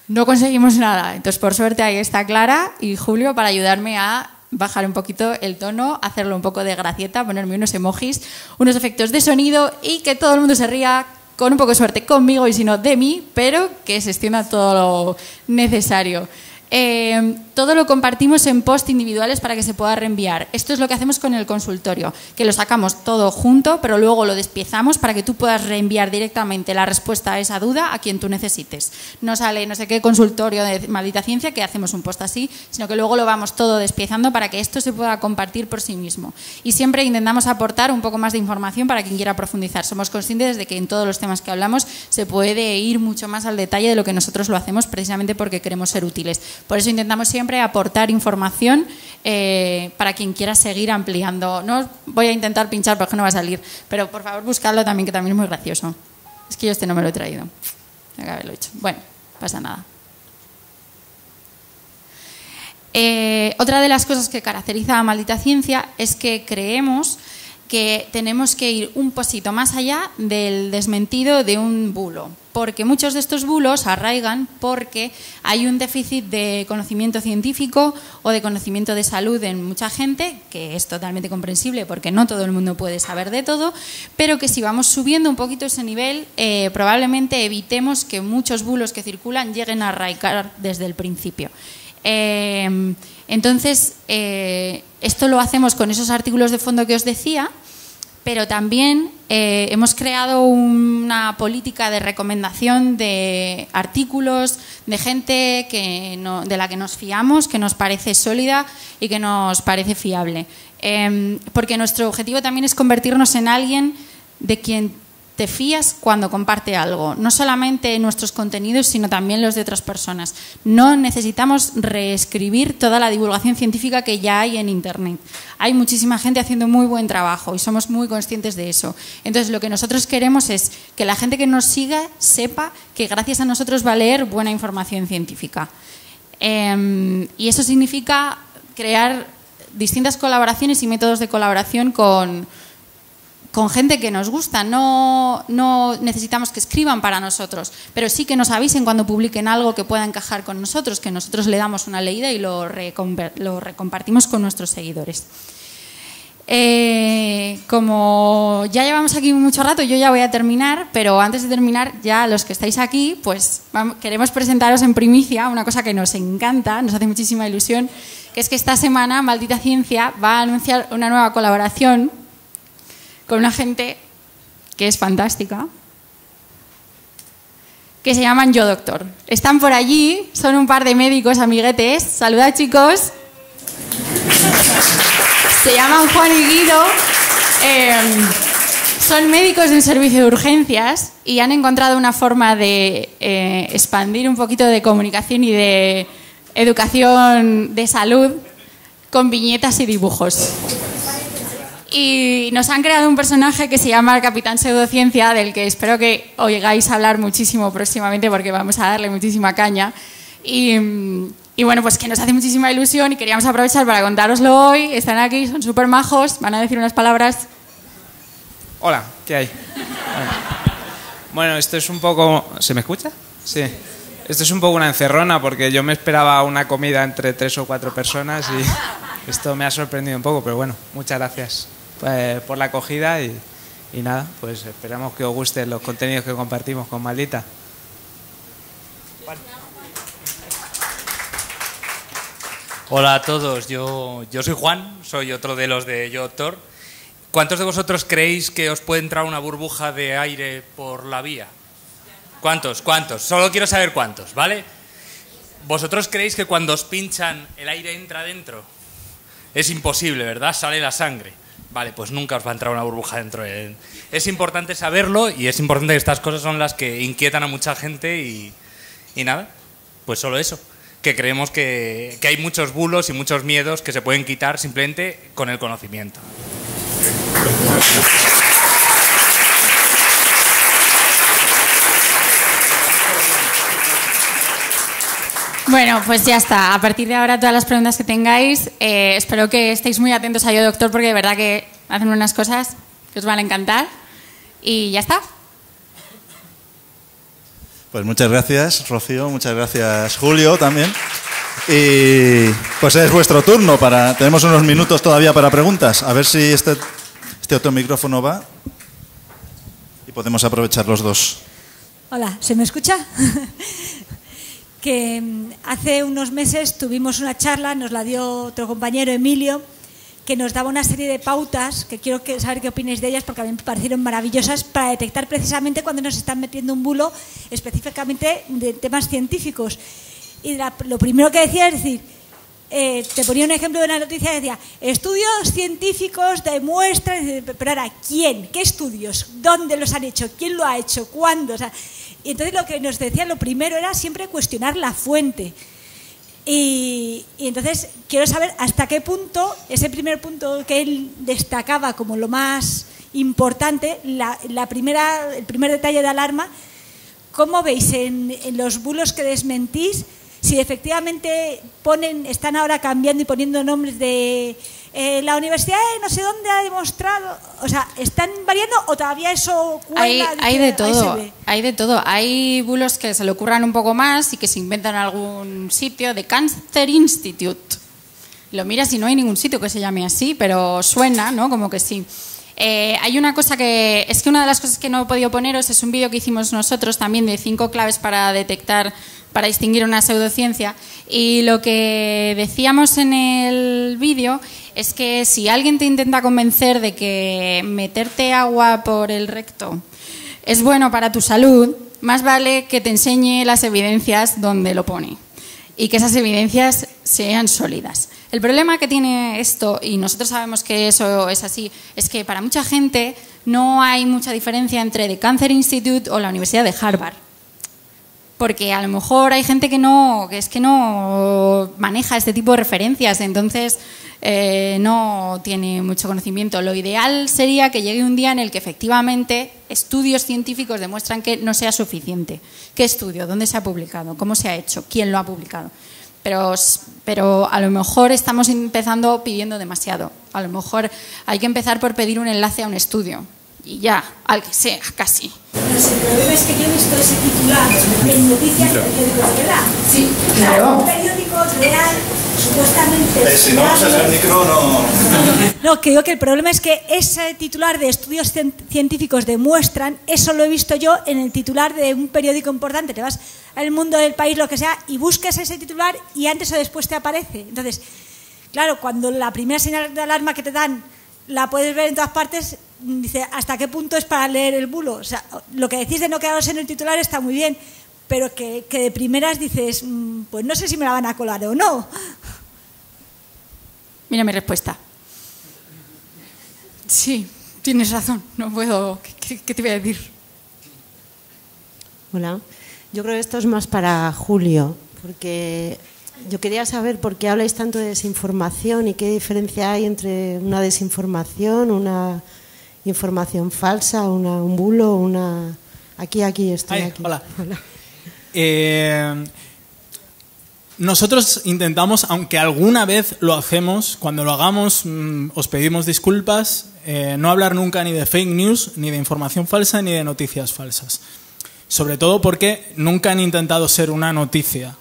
no conseguimos nada. Entonces, por suerte, ahí está Clara y Julio para ayudarme a bajar un poquito el tono, hacerlo un poco de gracieta, ponerme unos emojis, unos efectos de sonido y que todo el mundo se ría, con un poco de suerte conmigo y si no de mí, pero que se extienda todo lo necesario. Eh, todo lo compartimos en post individuales para que se pueda reenviar. Esto es lo que hacemos con el consultorio, que lo sacamos todo junto, pero luego lo despiezamos para que tú puedas reenviar directamente la respuesta a esa duda a quien tú necesites. No sale no sé qué consultorio de Maldita Ciencia que hacemos un post así, sino que luego lo vamos todo despiezando para que esto se pueda compartir por sí mismo. Y siempre intentamos aportar un poco más de información para quien quiera profundizar. Somos conscientes de que en todos los temas que hablamos se puede ir mucho más al detalle de lo que nosotros lo hacemos, precisamente porque queremos ser útiles. Por eso intentamos siempre aportar información eh, para quien quiera seguir ampliando. No voy a intentar pinchar porque no va a salir, pero por favor buscadlo también, que también es muy gracioso. Es que yo este no me lo he traído. Tengo que haberlo hecho. Bueno, pasa nada. Eh, otra de las cosas que caracteriza a Maldita Ciencia es que creemos que tenemos que ir un pasito más allá del desmentido de un bulo, porque muchos de estos bulos arraigan porque hay un déficit de conocimiento científico o de conocimiento de salud en mucha gente, que es totalmente comprensible porque no todo el mundo puede saber de todo, pero que si vamos subiendo un poquito ese nivel, eh, probablemente evitemos que muchos bulos que circulan lleguen a arraigar desde el principio. Eh, entonces, eh, esto lo hacemos con esos artículos de fondo que os decía, pero también eh, hemos creado una política de recomendación de artículos, de gente que no, de la que nos fiamos, que nos parece sólida y que nos parece fiable. Eh, porque nuestro objetivo también es convertirnos en alguien de quien te fías cuando comparte algo. No solamente nuestros contenidos, sino también los de otras personas. No necesitamos reescribir toda la divulgación científica que ya hay en Internet. Hay muchísima gente haciendo muy buen trabajo y somos muy conscientes de eso. Entonces, lo que nosotros queremos es que la gente que nos siga sepa que gracias a nosotros va a leer buena información científica. Eh, y eso significa crear distintas colaboraciones y métodos de colaboración con... con gente que nos gusta. No, no necesitamos que escriban para nosotros, pero sí que nos avisen cuando publiquen algo que pueda encajar con nosotros, que nosotros le damos una leída y lo, lo recompartimos con nuestros seguidores. Eh, como ya llevamos aquí mucho rato, yo ya voy a terminar, pero antes de terminar, ya los que estáis aquí, pues vamos, queremos presentaros en primicia una cosa que nos encanta, nos hace muchísima ilusión, que es que esta semana Maldita Ciencia va a anunciar una nueva colaboración con una gente que es fantástica, que se llaman Yo Doctor. Están por allí, son un par de médicos amiguetes. Saludad, chicos. Se llaman Juan y Guido. Eh, son médicos de un servicio de urgencias y han encontrado una forma de eh, expandir un poquito de comunicación y de educación de salud con viñetas y dibujos. Y nos han creado un personaje que se llama el Capitán Pseudociencia, del que espero que oigáis hablar muchísimo próximamente porque vamos a darle muchísima caña. Y, y bueno, pues que nos hace muchísima ilusión y queríamos aprovechar para contároslo hoy. Están aquí, son súper majos, van a decir unas palabras. Hola, ¿qué hay? Bueno, esto es un poco... ¿Se me escucha? Sí. Esto es un poco una encerrona porque yo me esperaba una comida entre tres o cuatro personas y esto me ha sorprendido un poco, pero bueno, muchas gracias por la acogida y, y nada, pues esperamos que os gusten los contenidos que compartimos con Maldita. Hola a todos, yo, yo soy Juan, soy otro de los de Yo Doctor. ¿Cuántos de vosotros creéis que os puede entrar una burbuja de aire por la vía? ¿Cuántos? ¿Cuántos? Solo quiero saber cuántos, ¿vale? ¿Vosotros creéis que cuando os pinchan el aire entra dentro? Es imposible, ¿verdad? Sale la sangre. Vale, pues nunca os va a entrar una burbuja dentro. Es importante saberlo y es importante que estas cosas son las que inquietan a mucha gente y, y nada, pues solo eso. que creemos que, que hay muchos bulos y muchos miedos que se pueden quitar simplemente con el conocimiento. Bueno, pues ya está. A partir de ahora, todas las preguntas que tengáis, eh, espero que estéis muy atentos a Yo Doctor, porque de verdad que hacen unas cosas que os van a encantar. Y ya está. Pues muchas gracias, Rocío. Muchas gracias, Julio, también. Y pues es vuestro turno. Para, tenemos unos minutos todavía para preguntas. A ver si este, este otro micrófono va y podemos aprovechar los dos. Hola, ¿se me escucha? Que hace unos meses tuvimos una charla, nos la dio otro compañero, Emilio, que nos daba una serie de pautas, que quiero saber qué opináis de ellas, porque a mí me parecieron maravillosas, para detectar precisamente cuando nos están metiendo un bulo, específicamente de temas científicos. Y la, lo primero que decía es decir, eh, te ponía un ejemplo de una noticia que decía, estudios científicos demuestran, pero ahora, ¿quién? ¿Qué estudios? ¿Dónde los han hecho? ¿Quién lo ha hecho? ¿Cuándo? O sea, y entonces lo que nos decían, lo primero era siempre cuestionar la fuente. Y, y entonces quiero saber hasta qué punto, ese primer punto que él destacaba como lo más importante, la, la primera, el primer detalle de alarma, ¿cómo veis en, en los bulos que desmentís? Si efectivamente ponen, están ahora cambiando y poniendo nombres de eh, la universidad de no sé dónde ha demostrado, o sea, ¿están variando o todavía eso cuelga? Hay, hay de todo, hay de todo. Hay bulos que se le ocurran un poco más y que se inventan en algún sitio, de Cancer Institute. Lo miras y no hay ningún sitio que se llame así, pero suena, ¿no? Como que sí. Eh, hay una cosa que, es que una de las cosas que no he podido poneros es un vídeo que hicimos nosotros también de cinco claves para detectar, para distinguir una pseudociencia, y lo que decíamos en el vídeo es que si alguien te intenta convencer de que meterte agua por el recto es bueno para tu salud, más vale que te enseñe las evidencias donde lo pone y que esas evidencias sean sólidas. El problema que tiene esto, y nosotros sabemos que eso es así, es que para mucha gente no hay mucha diferencia entre The Cancer Institute o la Universidad de Harvard. Porque a lo mejor hay gente que no, que es que no maneja este tipo de referencias, entonces eh, no tiene mucho conocimiento. Lo ideal sería que llegue un día en el que efectivamente estudios científicos demuestran que no sea suficiente. ¿Qué estudio? ¿Dónde se ha publicado? ¿Cómo se ha hecho? ¿Quién lo ha publicado? Pero, pero a lo mejor estamos empezando pidiendo demasiado. A lo mejor hay que empezar por pedir un enlace a un estudio. Y ya, al que sea, casi. Pero si el problema es que yo he visto ese titular en noticias de periódicos de verdad. Sí, claro. Un periódico real, supuestamente. Eh, si no usas el micro, no. No, que digo que el problema es que ese titular de estudios científicos demuestran, eso lo he visto yo en el titular de un periódico importante. Te vas al Mundo, del País, lo que sea, y buscas ese titular y antes o después te aparece. Entonces, claro, cuando la primera señal de alarma que te dan la puedes ver en todas partes, dice, ¿hasta qué punto es para leer el bulo? O sea, lo que decís de no quedaros en el titular está muy bien, pero que, que de primeras dices, pues no sé si me la van a colar o no. Mira mi respuesta. Sí, tienes razón, no puedo. ¿Qué, qué te voy a decir? Hola, yo creo que esto es más para Julio, porque yo quería saber por qué habláis tanto de desinformación y qué diferencia hay entre una desinformación, una información falsa, una, un bulo, una... Aquí, aquí, estoy. Ay, aquí. Hola. Hola. Eh, nosotros intentamos, aunque alguna vez lo hacemos, cuando lo hagamos mmm, os pedimos disculpas, eh, no hablar nunca ni de fake news, ni de información falsa, ni de noticias falsas. Sobre todo porque nunca han intentado ser una noticia.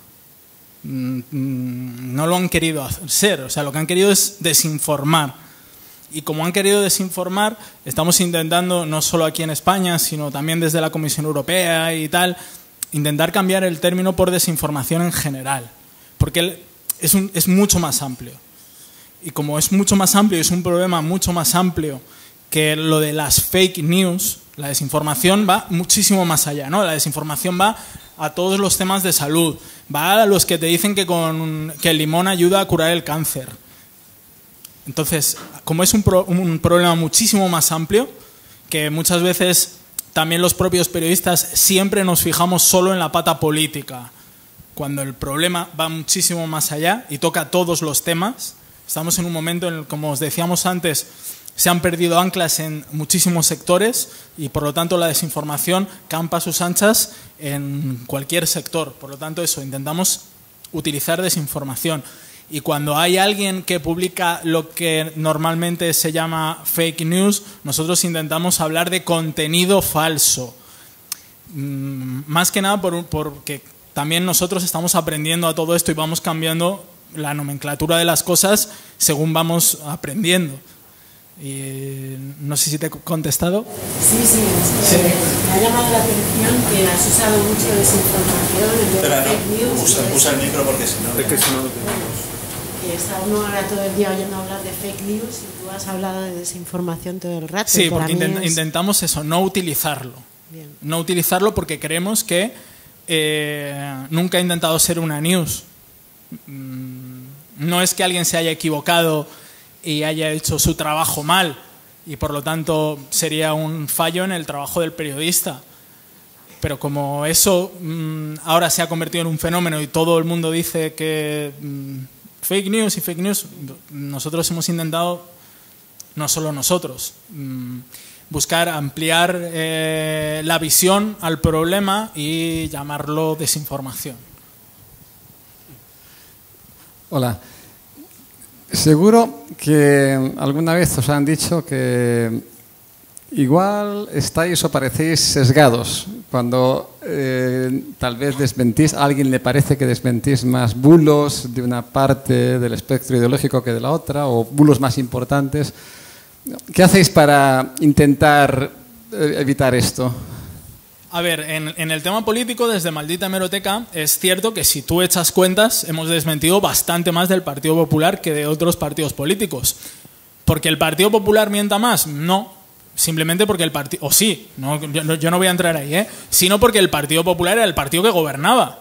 No lo han querido hacer, o sea, lo que han querido es desinformar. Y como han querido desinformar, estamos intentando, no solo aquí en España, sino también desde la Comisión Europea y tal, intentar cambiar el término por desinformación en general, porque es, un, es mucho más amplio. Y como es mucho más amplio, es un problema mucho más amplio que lo de las fake news, la desinformación va muchísimo más allá, ¿no? La desinformación va a todos los temas de salud, va a los que te dicen que, con, que el limón ayuda a curar el cáncer. Entonces, como es un, pro, un problema muchísimo más amplio, que muchas veces también los propios periodistas siempre nos fijamos solo en la pata política, cuando el problema va muchísimo más allá y toca todos los temas. Estamos en un momento en el, como os decíamos antes, se han perdido anclas en muchísimos sectores y, por lo tanto, la desinformación campa a sus anchas en cualquier sector. Por lo tanto, eso, intentamos utilizar desinformación. Y cuando hay alguien que publica lo que normalmente se llama fake news, nosotros intentamos hablar de contenido falso. Más que nada por, porque también nosotros estamos aprendiendo a todo esto y vamos cambiando la nomenclatura de las cosas según vamos aprendiendo. Y no sé si te he contestado. Sí, sí, sí. Me ha llamado la atención que has usado mucho desinformación, el de fake news. Usa, usa el micro porque si no... Es que si no lo tenemos. Está uno ahora todo el día oyendo hablar de fake news y tú has hablado de desinformación todo el rato. Sí, porque intent es... intentamos eso, no utilizarlo. Bien. No utilizarlo porque creemos que eh, nunca he intentado ser una news. No es que alguien se haya equivocado y haya hecho su trabajo mal y por lo tanto sería un fallo en el trabajo del periodista, pero como eso mmm, ahora se ha convertido en un fenómeno y todo el mundo dice que mmm, fake news y fake news, nosotros hemos intentado, no solo nosotros, mmm, buscar ampliar eh, la visión al problema y llamarlo desinformación. Hola. Seguro que alguna vez os han dicho que igual estáis o parecéis sesgados cuando eh, tal vez desmentís, a alguien le parece que desmentís más bulos de una parte del espectro ideológico que de la otra, o bulos más importantes. ¿Qué hacéis para intentar eh, evitar esto? A ver, en, en el tema político, desde Maldita Hemeroteca, es cierto que si tú echas cuentas, hemos desmentido bastante más del Partido Popular que de otros partidos políticos. ¿Porque el Partido Popular mienta más? No, simplemente porque el partido... O sí, no, yo, yo no voy a entrar ahí, ¿eh? Sino porque el Partido Popular era el partido que gobernaba.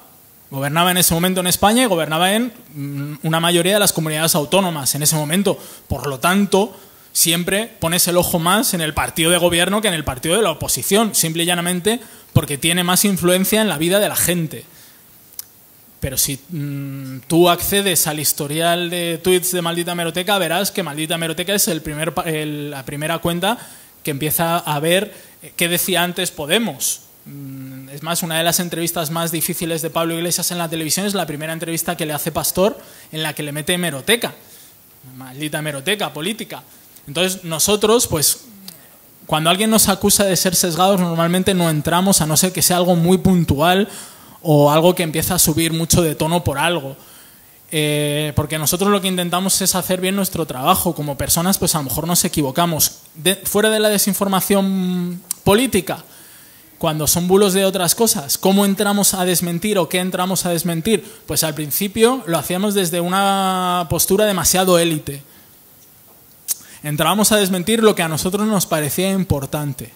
Gobernaba en ese momento en España y gobernaba en una mayoría de las comunidades autónomas en ese momento. Por lo tanto... siempre pones el ojo más en el partido de gobierno que en el partido de la oposición, simple y llanamente porque tiene más influencia en la vida de la gente. Pero si mmm, tú accedes al historial de tweets de Maldita Hemeroteca, verás que Maldita Hemeroteca es el primer, el, la primera cuenta que empieza a ver qué decía antes Podemos. Es más, una de las entrevistas más difíciles de Pablo Iglesias en la televisión es la primera entrevista que le hace Pastor, en la que le mete hemeroteca. Maldita Hemeroteca, política. Entonces nosotros, pues, cuando alguien nos acusa de ser sesgados, normalmente no entramos, a no ser que sea algo muy puntual o algo que empieza a subir mucho de tono por algo. Eh, porque nosotros lo que intentamos es hacer bien nuestro trabajo. Como personas, pues a lo mejor nos equivocamos. De, fuera de la desinformación política, cuando son bulos de otras cosas, ¿cómo entramos a desmentir o qué entramos a desmentir? Pues al principio lo hacíamos desde una postura demasiado élite. Entrábamos a desmentir lo que a nosotros nos parecía importante.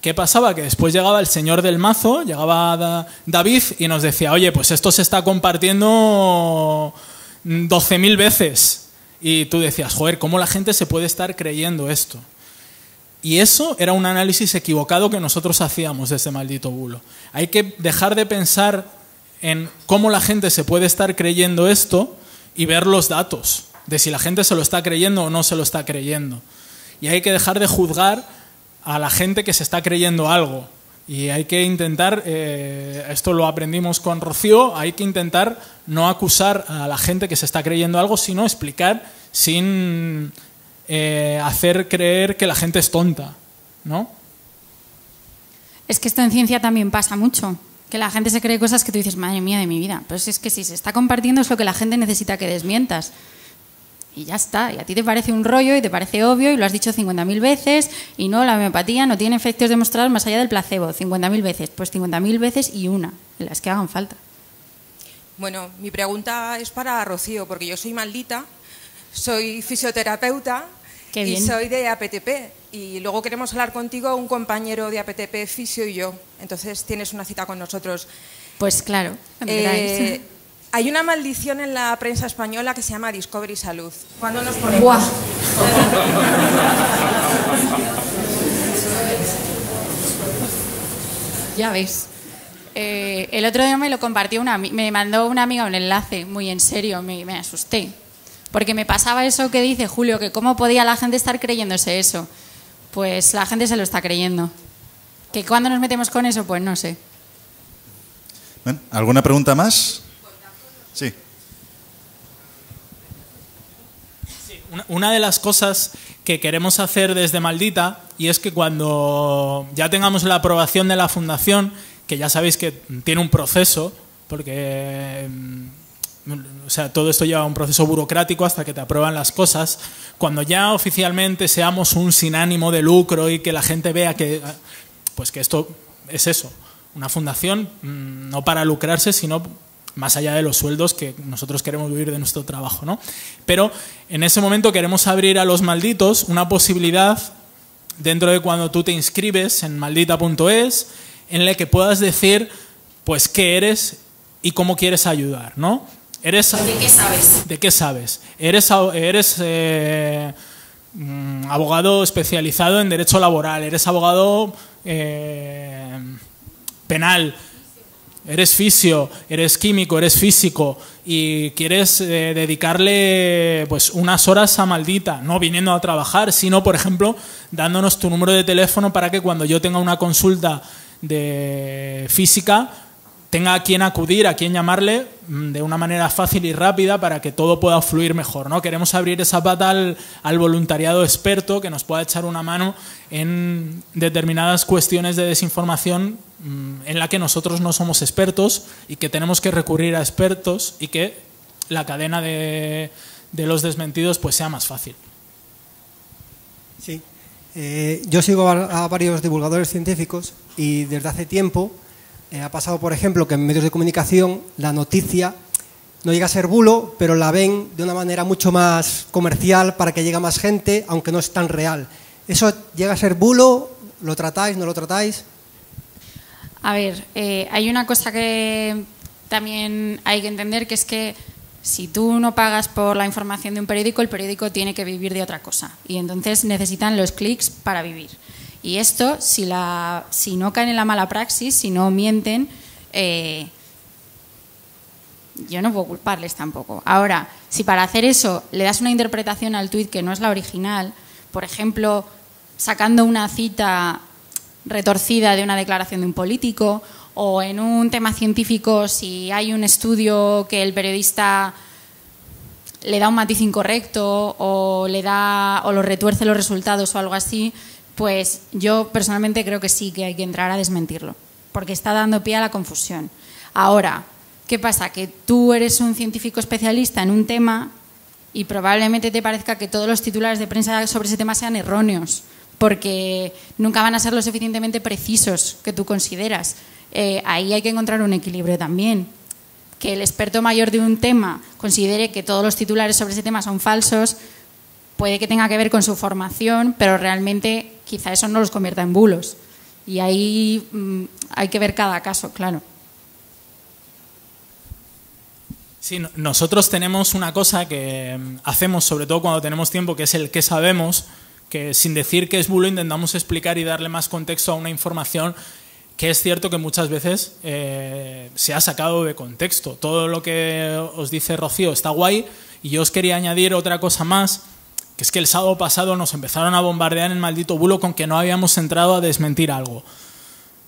¿Qué pasaba? Que después llegaba el señor del mazo, llegaba David y nos decía, oye, pues esto se está compartiendo doce mil veces. Y tú decías, joder, ¿cómo la gente se puede estar creyendo esto? Y eso era un análisis equivocado que nosotros hacíamos desde Maldito Bulo. Hay que dejar de pensar en cómo la gente se puede estar creyendo esto y ver los datos de si la gente se lo está creyendo o no se lo está creyendo. Y hay que dejar de juzgar a la gente que se está creyendo algo. Y hay que intentar, eh, esto lo aprendimos con Rocío, hay que intentar no acusar a la gente que se está creyendo algo, sino explicar sin eh, hacer creer que la gente es tonta, ¿no? Es que esto en ciencia también pasa mucho. Que la gente se cree cosas que tú dices, madre mía de mi vida. Pero es que si se está compartiendo es lo que la gente necesita que desmientas. Y ya está, y a ti te parece un rollo y te parece obvio y lo has dicho cincuenta mil veces y no, la homeopatía no tiene efectos demostrados más allá del placebo, cincuenta mil veces, pues cincuenta mil veces y una, las que hagan falta. Bueno, mi pregunta es para Rocío, porque yo soy maldita, soy fisioterapeuta y soy de A P T P y luego queremos hablar contigo, un compañero de A P T P, fisio y yo, entonces tienes una cita con nosotros. Pues claro, eh, hay una maldición en la prensa española que se llama Discovery Salud. ¿Cuándo nos ponemos? ¡Guau! Ya ves. Eh, el otro día me lo compartió una, me mandó una amiga un enlace, muy en serio, me, me asusté. Porque me pasaba eso que dice Julio, que cómo podía la gente estar creyéndose eso. Pues la gente se lo está creyendo. ¿Que cuándo nos metemos con eso? Pues no sé. Bueno, ¿alguna pregunta más? Sí. Sí, una, una de las cosas que queremos hacer desde Maldita, y es que cuando ya tengamos la aprobación de la fundación, que ya sabéis que tiene un proceso, porque o sea, todo esto lleva a un proceso burocrático hasta que te aprueban las cosas, cuando ya oficialmente seamos un sin ánimo de lucro y que la gente vea que, pues que esto es eso, una fundación no para lucrarse, sino más allá de los sueldos, que nosotros queremos vivir de nuestro trabajo, ¿no? Pero en ese momento queremos abrir a los malditos una posibilidad dentro de cuando tú te inscribes en maldita punto es, en la que puedas decir pues qué eres y cómo quieres ayudar, ¿no? Eres, ¿de qué sabes? ¿De qué sabes? Eres, eres eh, abogado especializado en derecho laboral, eres abogado eh, penal, eres fisio, eres químico, eres físico y quieres eh, dedicarle pues unas horas a Maldita, no viniendo a trabajar, sino, por ejemplo, dándonos tu número de teléfono para que cuando yo tenga una consulta de física tenga a quién acudir, a quién llamarle de una manera fácil y rápida para que todo pueda fluir mejor, ¿no? Queremos abrir esa pata al, al voluntariado experto que nos pueda echar una mano en determinadas cuestiones de desinformación en la que nosotros no somos expertos y que tenemos que recurrir a expertos y que la cadena de, de los desmentidos pues sea más fácil. Sí. Eh, yo sigo a, a varios divulgadores científicos y desde hace tiempo eh, ha pasado, por ejemplo, que en medios de comunicación la noticia no llega a ser bulo, pero la ven de una manera mucho más comercial para que llegue a más gente, aunque no es tan real. ¿Eso llega a ser bulo? ¿Lo tratáis? ¿No lo tratáis? A ver, eh, hay una cosa que también hay que entender, que es que si tú no pagas por la información de un periódico, el periódico tiene que vivir de otra cosa y entonces necesitan los clics para vivir. Y esto, si, la, si no caen en la mala praxis, si no mienten, eh, yo no puedo culparles tampoco. Ahora, si para hacer eso le das una interpretación al tuit que no es la original, por ejemplo, sacando una cita retorcida de una declaración de un político, o en un tema científico, si hay un estudio que el periodista le da un matiz incorrecto o le da o lo retuerce los resultados o algo así, pues yo personalmente creo que sí que hay que entrar a desmentirlo, porque está dando pie a la confusión. Ahora, ¿qué pasa? Que tú eres un científico especialista en un tema y probablemente te parezca que todos los titulares de prensa sobre ese tema sean erróneos, porque nunca van a ser lo suficientemente precisos que tú consideras. Eh, ahí hay que encontrar un equilibrio también. Que el experto mayor de un tema considere que todos los titulares sobre ese tema son falsos, puede que tenga que ver con su formación, pero realmente quizá eso no los convierta en bulos. Y ahí mmm, hay que ver cada caso, claro. Sí, nosotros tenemos una cosa que hacemos, sobre todo cuando tenemos tiempo, que es el qué sabemos, que sin decir que es bulo intentamos explicar y darle más contexto a una información que es cierto que muchas veces eh, se ha sacado de contexto. Todo lo que os dice Rocío está guay, y yo os quería añadir otra cosa más, que es que el sábado pasado nos empezaron a bombardear en Maldito Bulo con que no habíamos entrado a desmentir algo.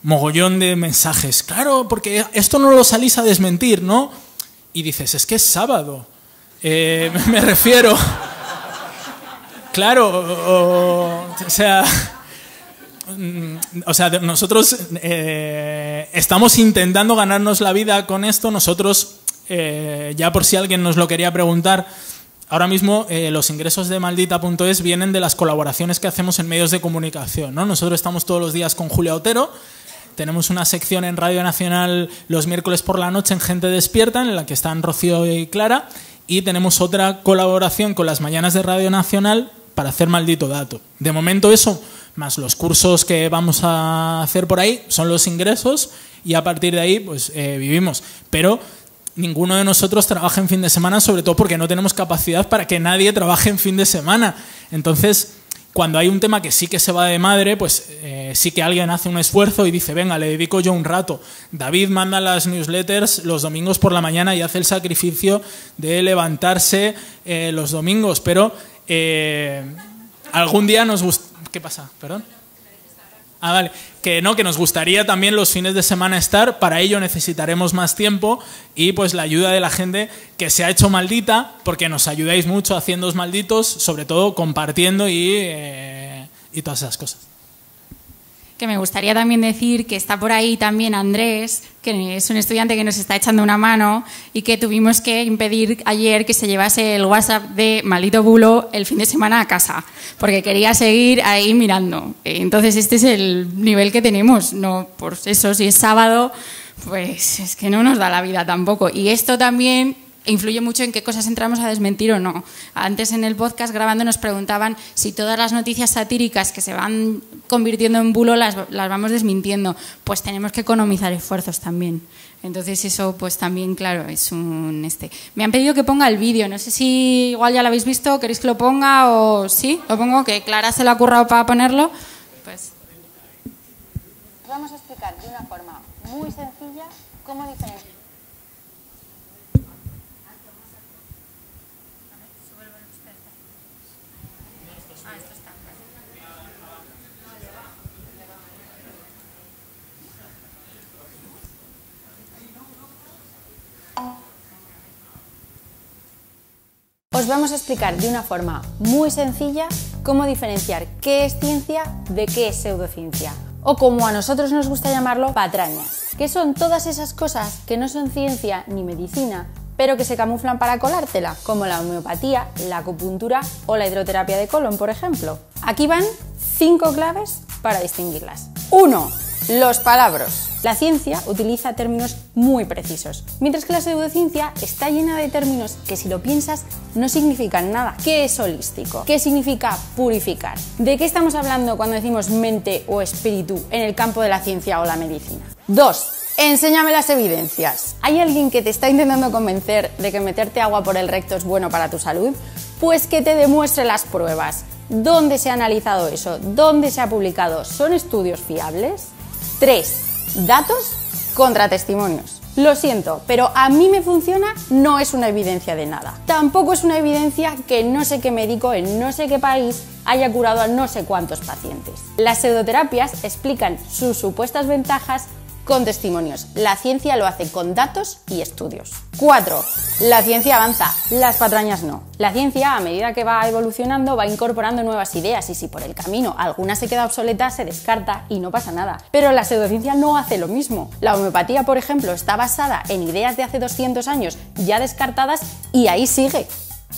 Mogollón de mensajes. Claro, porque esto no lo salís a desmentir, ¿no? Y dices, es que es sábado. Eh, me refiero... Claro, o, o sea... O sea, nosotros eh, estamos intentando ganarnos la vida con esto. Nosotros, eh, ya por si alguien nos lo quería preguntar, ahora mismo eh, los ingresos de maldita punto es vienen de las colaboraciones que hacemos en medios de comunicación, ¿no? Nosotros estamos todos los días con Julia Otero, tenemos una sección en Radio Nacional los miércoles por la noche en Gente Despierta, en la que están Rocío y Clara, y tenemos otra colaboración con las mañanas de Radio Nacional para hacer Maldito Dato. De momento eso, más los cursos que vamos a hacer por ahí, son los ingresos, y a partir de ahí pues eh, vivimos. Pero ninguno de nosotros trabaja en fin de semana, sobre todo porque no tenemos capacidad para que nadie trabaje en fin de semana. Entonces, cuando hay un tema que sí que se va de madre, pues eh, sí que alguien hace un esfuerzo y dice, venga, le dedico yo un rato. David manda las newsletters los domingos por la mañana y hace el sacrificio de levantarse eh, los domingos, pero eh, algún día nos gusta... ¿Qué pasa? ¿Perdón? Ah, vale. Que no, que nos gustaría también los fines de semana estar, para ello necesitaremos más tiempo y pues la ayuda de la gente que se ha hecho maldita, porque nos ayudáis mucho haciéndoos malditos, sobre todo compartiendo y, eh, y todas esas cosas. Que me gustaría también decir que está por ahí también Andrés, que es un estudiante que nos está echando una mano y que tuvimos que impedir ayer que se llevase el WhatsApp de Maldito Bulo el fin de semana a casa, porque quería seguir ahí mirando. Entonces este es el nivel que tenemos, no por eso, si es sábado, pues es que no nos da la vida tampoco. Y esto también... influye mucho en qué cosas entramos a desmentir o no. Antes en el podcast grabando nos preguntaban si todas las noticias satíricas que se van convirtiendo en bulo las, las vamos desmintiendo. Pues tenemos que economizar esfuerzos también. Entonces eso pues también, claro, es un... este. Me han pedido que ponga el vídeo. No sé si igual ya lo habéis visto, queréis que lo ponga o... ¿Sí? ¿Lo pongo? Que Clara se lo ha currado para ponerlo. Pues... vamos a explicar de una forma muy sencilla cómo diferenciar. Os vamos a explicar de una forma muy sencilla cómo diferenciar qué es ciencia de qué es pseudociencia, o como a nosotros nos gusta llamarlo, patrañas, que son todas esas cosas que no son ciencia ni medicina, pero que se camuflan para colártela, como la homeopatía, la acupuntura o la hidroterapia de colon, por ejemplo. Aquí van cinco claves para distinguirlas. uno. Los palabros. La ciencia utiliza términos muy precisos, mientras que la pseudociencia está llena de términos que, si lo piensas, no significan nada. ¿Qué es holístico? ¿Qué significa purificar? ¿De qué estamos hablando cuando decimos mente o espíritu en el campo de la ciencia o la medicina? dos. Enséñame las evidencias. ¿Hay alguien que te está intentando convencer de que meterte agua por el recto es bueno para tu salud? Pues que te demuestre las pruebas. ¿Dónde se ha analizado eso? ¿Dónde se ha publicado? ¿Son estudios fiables? tres. Datos contra testimonios. Lo siento, pero a mí me funciona no es una evidencia de nada. Tampoco es una evidencia que no sé qué médico en no sé qué país haya curado a no sé cuántos pacientes. Las pseudoterapias explican sus supuestas ventajas con testimonios. La ciencia lo hace con datos y estudios. cuatro. La ciencia avanza, las patrañas no. La ciencia, a medida que va evolucionando, va incorporando nuevas ideas y si por el camino alguna se queda obsoleta, se descarta y no pasa nada. Pero la pseudociencia no hace lo mismo. La homeopatía, por ejemplo, está basada en ideas de hace doscientos años ya descartadas y ahí sigue.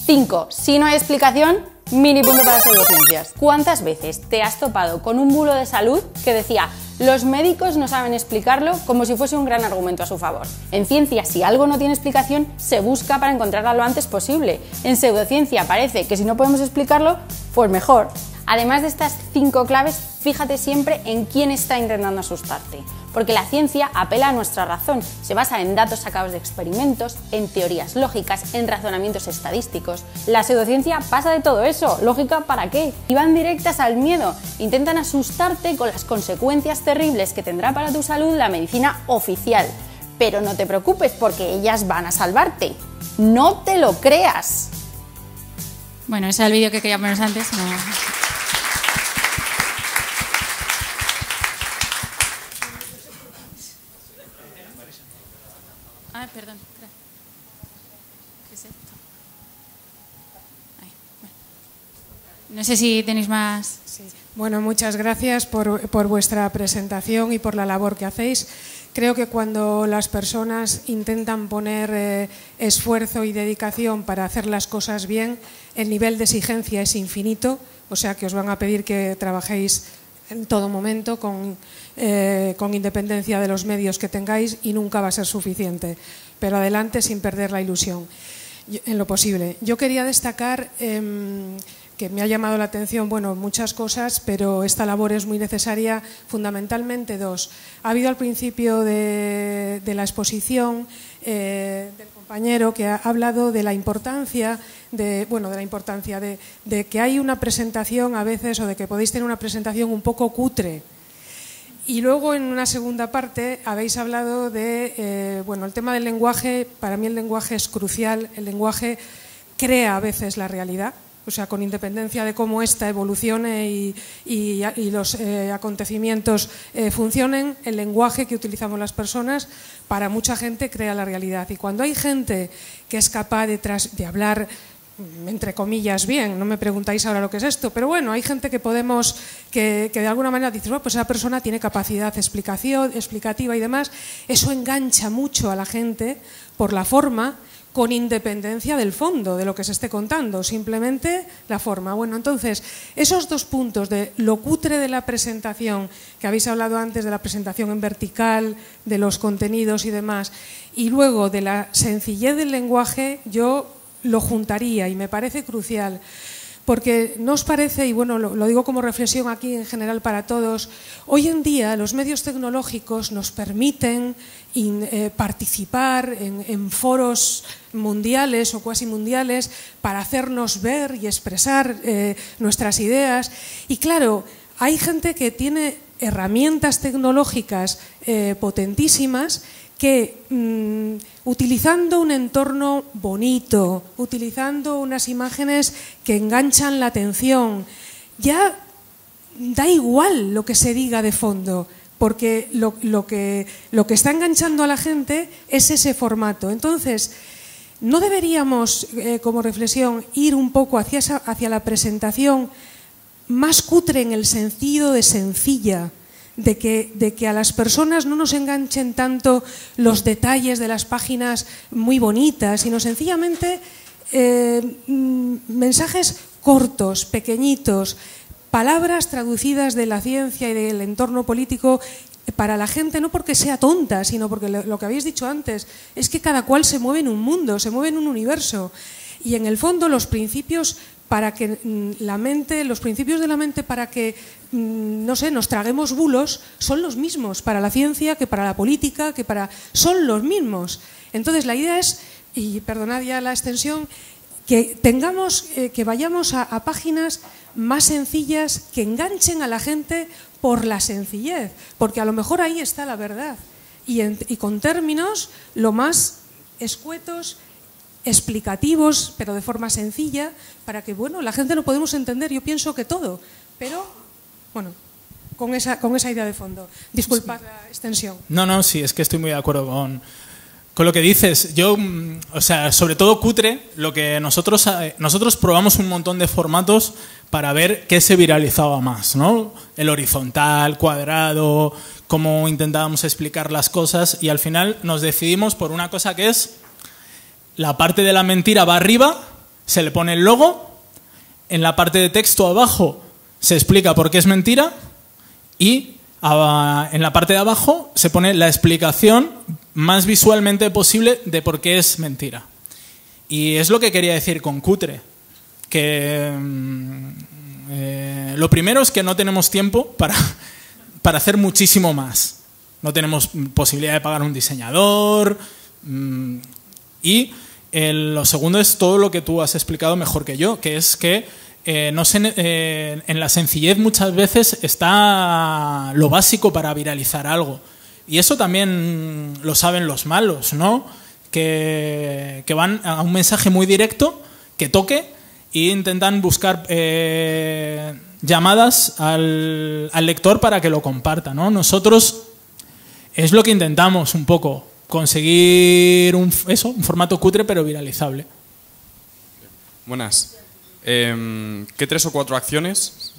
cinco. Si no hay explicación, mini punto para las pseudociencias. ¿Cuántas veces te has topado con un bulo de salud que decía los médicos no saben explicarlo, como si fuese un gran argumento a su favor? En ciencia, si algo no tiene explicación, se busca para encontrarla lo antes posible. En pseudociencia parece que si no podemos explicarlo, pues mejor. Además de estas cinco claves, fíjate siempre en quién está intentando asustarte, porque la ciencia apela a nuestra razón, se basa en datos sacados de experimentos, en teorías lógicas, en razonamientos estadísticos. La pseudociencia pasa de todo eso, ¿lógica para qué? Y van directas al miedo, intentan asustarte con las consecuencias terribles que tendrá para tu salud la medicina oficial. Pero no te preocupes, porque ellas van a salvarte. ¡No te lo creas! Bueno, ese era el vídeo que quería poneros antes. No. Ah, perdón. ¿Qué es esto? Ahí, bueno. No sé si tenéis más... Sí. Bueno, muchas gracias por, por vuestra presentación y por la labor que hacéis. Creo que cuando las personas intentan poner eh, esfuerzo y dedicación para hacer las cosas bien, el nivel de exigencia es infinito, o sea que os van a pedir que trabajéis en todo momento, con, eh, con independencia de los medios que tengáis, y nunca va a ser suficiente. Pero adelante sin perder la ilusión, en lo posible. Yo quería destacar eh, que me ha llamado la atención, bueno, muchas cosas, pero esta labor es muy necesaria, fundamentalmente dos. Ha habido al principio de, de la exposición, eh, del compañero compañero que ha hablado de la importancia de, bueno, de la importancia de, de que hay una presentación a veces, o de que podéis tener una presentación un poco cutre. Y luego, en una segunda parte, habéis hablado de, eh, bueno, el tema del lenguaje. Para mí el lenguaje es crucial. El lenguaje crea a veces la realidad, o sea, con independencia de cómo ésta evolucione y, y, y los eh, acontecimientos eh, funcionen, el lenguaje que utilizamos las personas, para mucha gente, crea la realidad. Y cuando hay gente que es capaz de, tras, de hablar, entre comillas, bien, no me preguntáis ahora lo que es esto, pero bueno, hay gente que podemos, que, que de alguna manera dices, bueno, pues esa persona tiene capacidad explicación, explicativa y demás, eso engancha mucho a la gente por la forma, con independencia del fondo, de lo que se esté contando, simplemente la forma. Bueno, entonces, esos dos puntos de lo cutre de la presentación, que habéis hablado antes de la presentación en vertical, de los contenidos y demás, y luego de la sencillez del lenguaje, yo lo juntaría y me parece crucial. Porque no os parece, y bueno, lo, lo digo como reflexión aquí en general para todos, hoy en día los medios tecnológicos nos permiten in, eh, participar en, en foros mundiales o cuasi mundiales para hacernos ver y expresar eh, nuestras ideas. Y claro, hay gente que tiene herramientas tecnológicas eh, potentísimas que mmm, utilizando un entorno bonito, utilizando unas imágenes que enganchan la atención, ya da igual lo que se diga de fondo, porque lo, lo que, lo que está enganchando a la gente es ese formato. Entonces, ¿no deberíamos, eh, como reflexión, ir un poco hacia, esa, hacia la presentación más cutre, en el sentido de sencilla? De que, de que a las personas no nos enganchen tanto los detalles de las páginas muy bonitas, sino sencillamente eh, mensajes cortos, pequeñitos, palabras traducidas de la ciencia y del entorno político para la gente, no porque sea tonta, sino porque lo que habéis dicho antes, es que cada cual se mueve en un mundo, se mueve en un universo. Y en el fondo los principios para que la mente, los principios de la mente para que, no sé, nos traguemos bulos, son los mismos para la ciencia que para la política, que para... son los mismos. Entonces la idea es, y perdonad ya la extensión, que tengamos, eh, que vayamos a, a páginas más sencillas, que enganchen a la gente por la sencillez, porque a lo mejor ahí está la verdad. Y, en, y con términos lo más escuetos, explicativos, pero de forma sencilla, para que, bueno, la gente lo podemos entender, yo pienso que todo, pero bueno, con esa, con esa idea de fondo. Disculpad sí. La extensión. No, no, sí, es que estoy muy de acuerdo con, con lo que dices. Yo, o sea, sobre todo cutre, lo que nosotros, nosotros probamos un montón de formatos para ver qué se viralizaba más, ¿no? El horizontal, cuadrado, cómo intentábamos explicar las cosas, y al final nos decidimos por una cosa que es la parte de la mentira va arriba, se le pone el logo, en la parte de texto abajo se explica por qué es mentira y en la parte de abajo se pone la explicación más visualmente posible de por qué es mentira. Y es lo que quería decir con cutre, que eh, lo primero es que no tenemos tiempo para, para hacer muchísimo más. No tenemos posibilidad de pagar un diseñador mmm, y... Eh, lo segundo es todo lo que tú has explicado mejor que yo, que es que eh, no sé, eh, en la sencillez muchas veces está lo básico para viralizar algo. Y eso también lo saben los malos, ¿no? Que, que van a un mensaje muy directo, que toque, e intentan buscar eh, llamadas al, al lector para que lo comparta, ¿no? Nosotros es lo que intentamos un poco. Conseguir un, eso, un formato cutre pero viralizable. Buenas. Eh, ¿Qué tres o cuatro acciones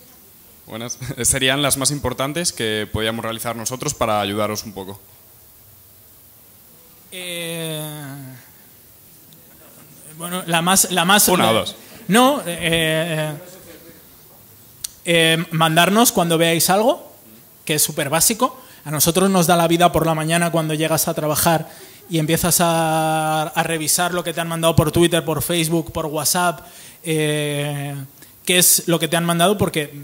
buenas, serían las más importantes que podíamos realizar nosotros para ayudaros un poco? Eh, bueno, la más... La más Una o dos. No, eh, eh, mandarnos cuando veáis algo, que es súper básico. A nosotros nos da la vida por la mañana cuando llegas a trabajar y empiezas a, a revisar lo que te han mandado por Twitter, por Facebook, por WhatsApp, eh, qué es lo que te han mandado, porque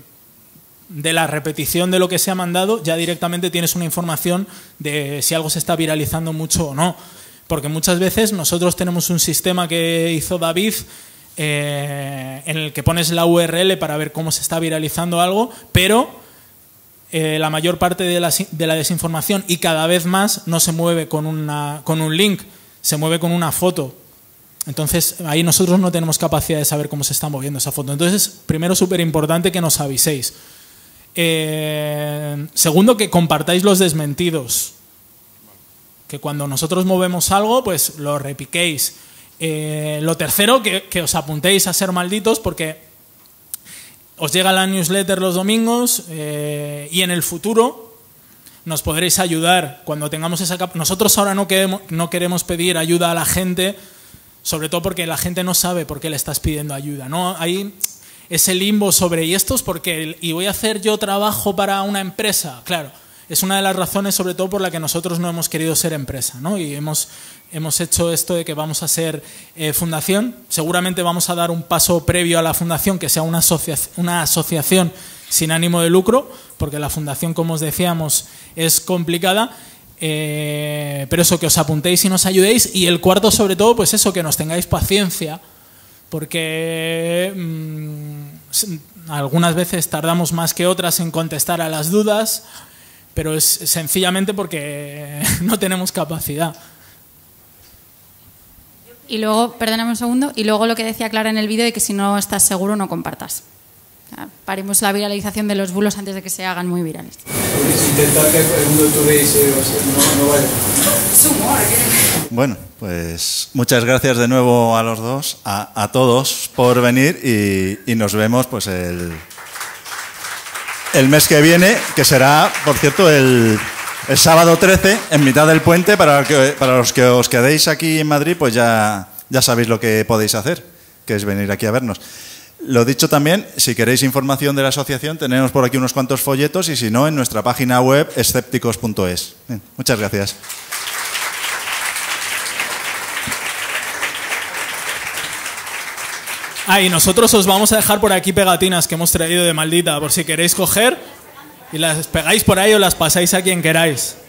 de la repetición de lo que se ha mandado ya directamente tienes una información de si algo se está viralizando mucho o no. Porque muchas veces nosotros tenemos un sistema que hizo David eh, en el que pones la U R L para ver cómo se está viralizando algo, pero eh, la mayor parte de la, de la desinformación, y cada vez más, no se mueve con, una, con un link, se mueve con una foto. Entonces, ahí nosotros no tenemos capacidad de saber cómo se está moviendo esa foto. Entonces, primero, súper importante que nos aviséis. Eh, segundo, que compartáis los desmentidos. Que cuando nosotros movemos algo, pues lo repiquéis. Eh, lo tercero, que, que os apuntéis a ser malditos, porque os llega la newsletter los domingos eh, y en el futuro nos podréis ayudar. Cuando tengamos esa capacidad. Nosotros ahora no queremos, no queremos pedir ayuda a la gente, sobre todo porque la gente no sabe por qué le estás pidiendo ayuda, ¿no? Hay ese limbo sobre, y esto es porque, y voy a hacer yo trabajo para una empresa, claro. Es una de las razones, sobre todo, por la que nosotros no hemos querido ser empresa, ¿no? Y hemos, hemos hecho esto de que vamos a ser eh, fundación. Seguramente vamos a dar un paso previo a la fundación, que sea una, asocia una asociación sin ánimo de lucro, porque la fundación, como os decíamos, es complicada. Eh, pero eso, que os apuntéis y nos ayudéis. Y el cuarto, sobre todo, pues eso, que nos tengáis paciencia, porque mmm, algunas veces tardamos más que otras en contestar a las dudas, pero es sencillamente porque no tenemos capacidad. Y luego, perdóname un segundo, y luego lo que decía Clara en el vídeo de que si no estás seguro no compartas. Paremos la viralización de los bulos antes de que se hagan muy virales. Intentar que el mundo tuve y se, o sea, no, no vale. Es humor. Bueno, pues muchas gracias de nuevo a los dos, a, a todos por venir y, y nos vemos pues el... el mes que viene, que será, por cierto, el, el sábado trece, en mitad del puente, para, que, para los que os quedéis aquí en Madrid, pues ya, ya sabéis lo que podéis hacer, que es venir aquí a vernos. Lo dicho también, si queréis información de la asociación, tenemos por aquí unos cuantos folletos y si no, en nuestra página web, escépticos punto es. Muchas gracias. Ah, y nosotros os vamos a dejar por aquí pegatinas que hemos traído de Maldita, por si queréis coger y las pegáis por ahí o las pasáis a quien queráis.